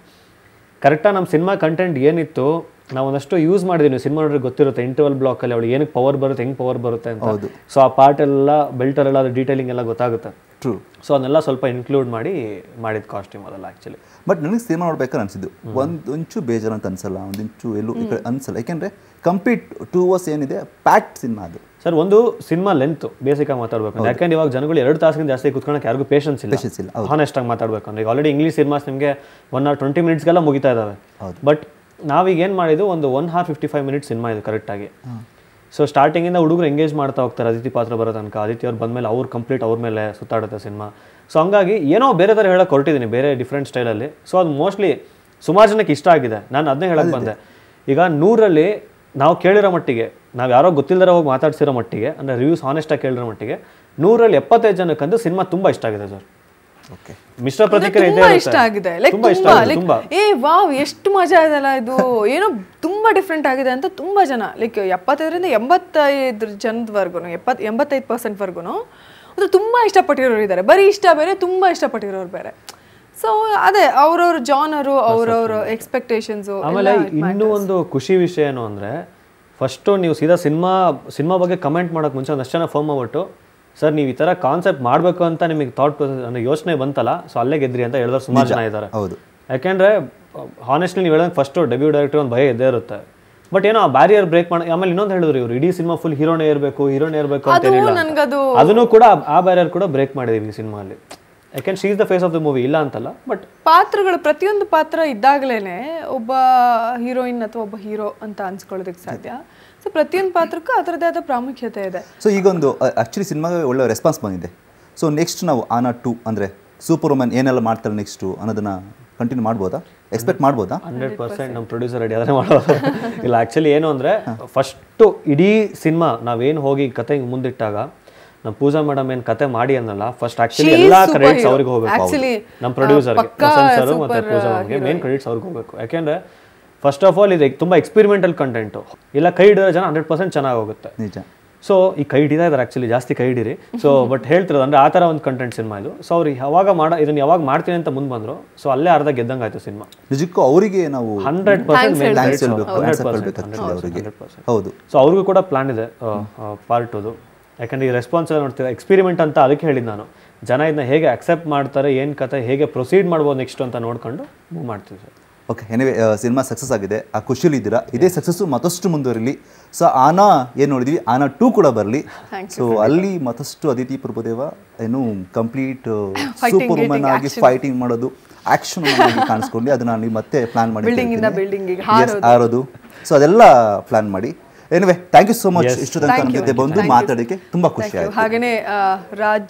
ಕರೆಕ್ಟಾಗಿ ನಮ್ಮ ಸಿನಿಮಾ ಕಂಟೆಂಟ್ ಏನಿತ್ತು ನಾವು ಒಂದಷ್ಟು ಯೂಸ್ ಮಾಡಿದೀವಿ ಸಿನಿಮಾ ನೋಡ್ರಿಗೆ ಗೊತ್ತಿರುತ್ತೆ ಇಂಟರ್ವಲ್ ಬ್ಲಾಕಲ್ಲಿ ಅವಳು ಏನಕ್ಕೆ ಪವರ್ ಬರುತ್ತೆ ಹೆಂಗೆ ಪವರ್ ಬರುತ್ತೆ ಅಂತ ಸೊ ಆ ಪಾರ್ಟ್ ಎಲ್ಲ ಬೆಲ್ಟಲ್ಲೆಲ್ಲ ಅದು ಡೀಟೇಲಿಂಗ್ ಎಲ್ಲ ಗೊತ್ತಾಗುತ್ತೆ ಟ್ರೂ ಸೊ ಅದನ್ನೆಲ್ಲ ಸ್ವಲ್ಪ ಇನ್ಕ್ಲೂಡ್ ಮಾಡಿ ಮಾಡಿದ ಕಾಸ್ಟ್ಯೂಮ್ ಅದೆಲ್ಲ ಆ್ಯಕ್ಚುಲಿ ಬಟ್ ನನಗೆ ಸಿನಿಮಾ ನೋಡ್ಬೇಕಾದ್ರೆ ಅನಿಸಿದ್ದು ಒಂಚೂ ಬೇಜಾರು ಅಂತ ಅನಿಸಲ್ಲ ಒಂದಿಂಚು ಎಲ್ಲೂ ಈ ಕಡೆ ಅನಿಸಲ್ಲ ಯಾಕೆಂದರೆ ಕಂಪ್ಲೀಟ್ 2 hours ಏನಿದೆ ಪ್ಯಾಕ್ಟ್ ಸಿನಿಮಾ ಅದು ಸರ್ ಒಂದು ಸಿನಿಮಾ ಲೆಂತ್ ಬೇಸಿಕಾಗಿ ಮಾತಾಡಬೇಕು ಯಾಕೆಂದ್ರೆ ಇವಾಗ ಜನಗಳು 2 ತಾಸಿನ ಜಾಸ್ತಿ ಕೂತ್ಕೊಳ್ಳೋಕೆ ಯಾರಿಗೂ ಪೇಷನ್ಸ್ ಇಲ್ಲ ಹಾನೆಸ್ಟಾಗಿ ಮಾತಾಡಬೇಕು ಅಂದರೆ ಈಗ ಆಲ್ರೆಡಿ ಇಂಗ್ಲೀಷ್ ಸಿನಿಮಾಸ್ ನಿಮಗೆ 1 hour 20 minutesಗೆಲ್ಲ ಮುಗಿತಾ ಇದ್ದಾವೆ ಬಟ್ ನಾವೀಗ ಏನು ಮಾಡಿದ್ದು ಒಂದು 1 hour 55 minutes ಸಿನಿಮಾ ಇದು ಕರೆಕ್ಟಾಗಿ ಸೊ ಸ್ಟಾರ್ಟಿಂಗಿಂದ ಹುಡುಗರು ಎಂಗೇಜ್ ಮಾಡ್ತಾ ಹೋಗ್ತಾರೆ ಅದಿತಿ ಪಾತ್ರ ಬರೋ ತನಕ ಅದಿತಿ ಅವ್ರು ಬಂದಮೇಲೆ ಅವ್ರು ಕಂಪ್ಲೀಟ್ ಅವ್ರ ಮೇಲೆ ಸುತ್ತಾಡುತ್ತೆ ಸಿನಿಮಾ ಸೊ ಹಂಗಾಗಿ ಏನೋ ಬೇರೆ ಥರ ಹೇಳೋಕೆ ಹೊರಟಿದ್ದೀನಿ ಬೇರೆ ಡಿಫ್ರೆಂಟ್ ಸ್ಟೈಲಲ್ಲಿ ಸೊ ಅದು ಮೋಸ್ಟ್ಲಿ ಸುಮಾರು ಜನಕ್ಕೆ ಇಷ್ಟ ಆಗಿದೆ ನಾನು ಅದನ್ನೇ ಹೇಳೋಕ್ಕೆ ಬಂದೆ ಈಗ 100ರಲ್ಲಿ ನಾವು ಕೇಳಿರೋ ಮಟ್ಟಿಗೆ ನಾವು ಯಾರೋ ಗೊತ್ತಿಲ್ಲದಾರ ಹೋಗಿ ಮಾತಾಡ್ಸಿರೋ ಮಟ್ಟಿಗೆ ಅಂದರೆ ರಿವ್ಯೂಸ್ ಹಾನೆಸ್ಟಾಗಿ ಕೇಳಿರೋ ಮಟ್ಟಿಗೆ 100ರಲ್ಲಿ 75 ಜನಕ್ಕಂದು ಸಿನಿಮಾ ತುಂಬ ಇಷ್ಟ ಆಗಿದೆ ಸರ್ ಓಕೆ ಮಿಶ್ರ ಪ್ರತಿಕ್ರಿಯೆ ಇದೆ ಅಂತ ಇಷ್ಟ ಆಗಿದೆ ಲೈಕ್ ತುಂಬಾ ಲೈಕ್ ಏ ವಾವ್ ಎಷ್ಟು ಮಜಾ ಇದಲ್ಲ ಇದು ಏನೋ ತುಂಬಾ ಡಿಫರೆಂಟ್ ಆಗಿದೆ ಅಂತ ತುಂಬಾ ಜನ ಲೈಕ್ 75 ರಿಂದ 85 ಜನದ ವರ್ಗನು 85% ವರ್ಗನು ಅದು ತುಂಬಾ ಇಷ್ಟಪಟ್ಟಿರೋರು ಇದ್ದಾರೆ ಬರೀ ಇಷ್ಟ ಬೇರೆ ತುಂಬಾ ಇಷ್ಟಪಟ್ಟಿರೋರು ಬೇರೆ ಸೊ ಅದೇ ಅವರವರ ಜಾನರು ಅವರವರ ಎಕ್ಸ್ಪೆಕ್ಟೇಷನ್ಸ್ ಆಮೇಲೆ ಇನ್ನೂ ಒಂದು ಖುಷಿ ವಿಷಯ ಏನು ಅಂದ್ರೆ ಫಸ್ಟ್ ನೀವು ಸೀದಾ ಸಿನಿಮಾ ಬಗ್ಗೆ ಕಮೆಂಟ್ ಮಾಡೋಕೆ ಮುಂಚೆ ಒಂದಷ್ಟು ಜನ ಫರ್ಮ್ ಆಗ್ಬಿಟ್ಟು ಸರ್ ನೀವು ಈ ಥರ ಕಾನ್ಸೆಪ್ಟ್ ಮಾಡಬೇಕು ಅಂತ ನಿಮಗೆ ಥಾಟ್ ಅಂದರೆ ಯೋಚನೆ ಬಂತಲ್ಲ ಸೊ ಅಲ್ಲೇ ಗೆದ್ರಿ ಅಂತ ಹೇಳಿದ್ರೆ ಸುಮಾರು ಜನ ಇದ್ದಾರೆ ಹೌದು ಯಾಕೆಂದರೆ ಹಾನೆಸ್ಟ್ಲಿ ನೀವು ಹೇಳಿದಂಗೆ ಫಸ್ಟು ಡೆಬ್ಯೂ ಡೈರೆಕ್ಟರ್ ಒಂದು ಭಯ ಇದ್ದೇ ಇರುತ್ತೆ ಬಟ್ ಏನೋ ಆ ಬ್ಯಾರಿಯರ್ ಬ್ರೇಕ್ ಮಾಡಿ ಆಮೇಲೆ ಇನ್ನೊಂದು ಹೇಳಿದ್ರು ಇವರು ಇಡೀ ಸಿನಿಮಾ ಫುಲ್ ಹೀರೋನೇ ಇರಬೇಕು ಅಂತ ಹೇಳಿಲ್ಲ ಅದನ್ನು ಕೂಡ ಆ ಬ್ಯಾರಿಯರ್ ಕೂಡ ಬ್ರೇಕ್ ಮಾಡಿದ್ದೀವಿ ಈ ಸಿನಿಮಾಲ್ಲಿ ಯಾಕೆಂದ್ರೆ she is the face of the movie ಇಲ್ಲ ಅಂತಲ್ಲ ಬಟ್ ಪಾತ್ರಗಳು ಪ್ರತಿಯೊಂದು ಪಾತ್ರ ಇದ್ದಾಗಲೇ ಒಬ್ಬ ಹೀರೋಯಿನ್ ಅಥವಾ ಒಬ್ಬ ಹೀರೋ ಅಂತ ಅನ್ಸ್ಕೊಳ್ಳೋದಕ್ಕೆ ಸಾಧ್ಯ ಸೊ ಪ್ರತಿಯೊಂದು ಪಾತ್ರಕ್ಕೂ ಅದರದೇ ಆದ ಪ್ರಾಮುಖ್ಯತೆ ಇದೆ ಸೊ ಈಗೊಂದು ಆ್ಯಕ್ಚುಲಿ ಸಿನಿಮಾಗೆ ಒಳ್ಳೆ ರೆಸ್ಪಾನ್ಸ್ ಬಂದಿದೆ ಸೊ ನೆಕ್ಸ್ಟ್ ನಾವು AANA 2 ಅಂದರೆ ಸೂಪರ್ ಮ್ಯಾನ್ ಏನೆಲ್ಲ ಮಾಡ್ತಾರೆ ನೆಕ್ಸ್ಟು ಅನ್ನೋದನ್ನು ಕಂಟಿನ್ಯೂ ಮಾಡ್ಬೋದಾ ಎಕ್ಸ್ಪೆಕ್ಟ್ ಮಾಡ್ಬೋದಾ 100% ನಮ್ಮ ಪ್ರೊಡ್ಯೂಸರ್ ರೆಡಿ ಆದರೆ ಮಾಡೋದು ಇಲ್ಲ ಆ್ಯಕ್ಚುಲಿ ಏನು ಅಂದರೆ ಫಸ್ಟು ಇಡೀ ಸಿನಿಮಾ ನಾವೇನು ಹೋಗಿ ಕತೆ ಮುಂದಿಟ್ಟಾಗ ನಮ್ಮ ಪೂಜಾ ಮೇಡಮ್ ಏನು ಕತೆ ಮಾಡಿ ಅನ್ನಲ್ಲ ಫಸ್ಟ್ ಆ್ಯಕ್ಚುಲಿ ಎಲ್ಲ ಕ್ರೆಡಿಟ್ಸ್ ಅವ್ರಿಗೆ ಹೋಗಬೇಕು ನಮ್ಮ ಪ್ರೊಡ್ಯೂಸರ್ಗೆ ಸರ್ ಮತ್ತು ಪೂಜಾ ಅವ್ರಿಗೆ ಮೇನ್ ಕ್ರೆಡಿಟ್ಸ್ ಅವ್ರಿಗೆ ಹೋಗಬೇಕು ಯಾಕೆಂದರೆ ಫಸ್ಟ್ ಆಫ್ ಆಲ್ ಇದು ತುಂಬ ಎಕ್ಸ್ಪೆರಿಮೆಂಟಲ್ ಕಂಟೆಂಟು ಇಲ್ಲ ಕೈ ಹಿಡಿದ್ರೆ ಜನ 100% ಚೆನ್ನಾಗಿ ಹೋಗುತ್ತೆ ನಿಜ ಸೊ ಈ ಕೈ ಹಿಡಿದ ಇದ್ದಾರೆ ಆ್ಯಕ್ಚುಲಿ ಜಾಸ್ತಿ ಕೈ ಹಿಡೀರಿ ಸೊ ಬಟ್ ಹೇಳ್ತಿರೋದು ಅಂದರೆ ಆ ಥರ ಒಂದು ಕಂಟೆಂಟ್ ಸಿನಿಮಾ ಇದು ಸೊ ಅವ್ರು ಯಾವಾಗ ಮಾಡ್ತೀನಿ ಅಂತ ಮುಂದೆ ಬಂದರು ಸೊ ಅಲ್ಲೇ ಅರ್ಧ ಗೆದ್ದಂಗೆ ಆಯಿತು ಸಿನಿಮಾ ನಿಜಕ್ಕೂ ಅವರಿಗೆ ನಾವು 100% ಹೌದು ಸೊ ಅವ್ರಿಗೂ ಕೂಡ ಪ್ಲಾನ್ ಇದೆ ಪಾರ್ಟ್ ಅದು ಯಾಕಂದರೆ ಈ ರೆಸ್ಪಾನ್ಸ್ ಎಲ್ಲ ನೋಡ್ತೀರಾ ಎಕ್ಸ್ಪೆರಿಮೆಂಟ್ ಅಂತ ಅದಕ್ಕೆ ಹೇಳಿದ್ದು ನಾನು ಜನ ಇದನ್ನ ಹೇಗೆ ಅಕ್ಸೆಪ್ಟ್ ಮಾಡ್ತಾರೆ ಏನು ಕತೆ ಹೇಗೆ ಪ್ರೊಸೀಡ್ ಮಾಡ್ಬೋದು ನೆಕ್ಸ್ಟ್ ಅಂತ ನೋಡ್ಕೊಂಡು ಮೂವ್ ಮಾಡ್ತೀವಿ sir okay anyway cinema success ಆಗಿದೆ ಆ ಖುಷಿಲಿ ಇದ್ದೀರಾ ಇದೇ ಸಕ್ಸಸ್ಸು ಮತ್ತಷ್ಟು ಮುಂದುವರಿಲಿ ಸೊ AANA ಏನು ನೋಡಿದ್ವಿ AANA 2 ಕೂಡ ಬರಲಿ ಸೊ ಅಲ್ಲಿ ಮತ್ತಷ್ಟು ಅದಿತಿ ಪ್ರಭುದೇವ ಏನು ಕಂಪ್ಲೀಟ್ ಸೂಪರ್ ವುಮನ್ ಆಗಿ ಫೈಟಿಂಗ್ ಮಾಡೋದು ಆ್ಯಕ್ಷನ್ ಕಾಣಿಸ್ಕೊಂಡು ಅದನ್ನ ನೀವು ಮತ್ತೆ ಪ್ಲಾನ್ ಮಾಡಿ ಹಾರೋದು ಸೊ ಅದೆಲ್ಲ ಪ್ಲಾನ್ ಮಾಡಿ Anyway, thank you so much. Yes. Thank you. Raj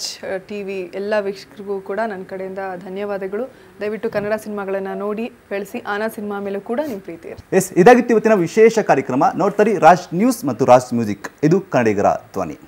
TV, ella ವೀಕ್ಷಕರಿಗೂ ಕೂಡ ನನ್ನ ಕಡೆಯಿಂದ ಧನ್ಯವಾದಗಳು. ದಯವಿಟ್ಟು ಕನ್ನಡ ಸಿನಿಮಾಗಳನ್ನು ನೋಡಿ ಬೆಳೆಸಿ ಆನಾ ಸಿನಿಮಾ ಮೇಲೆ ಕೂಡ ನಿಮ್ಮ ಪ್ರೀತಿ ಇರಲಿ. Yes, ಇದಾಗಿತ್ತು ಇವತ್ತಿನ ವಿಶೇಷ ಕಾರ್ಯಕ್ರಮ. ನೋಡ್ತೀರಿ ರಾಜ್ ನ್ಯೂಸ್ ಮತ್ತು ರಾಜ್ ಮ್ಯೂಸಿಕ್. ಇದು ಕನ್ನಡಿಗರ ಧ್ವನಿ.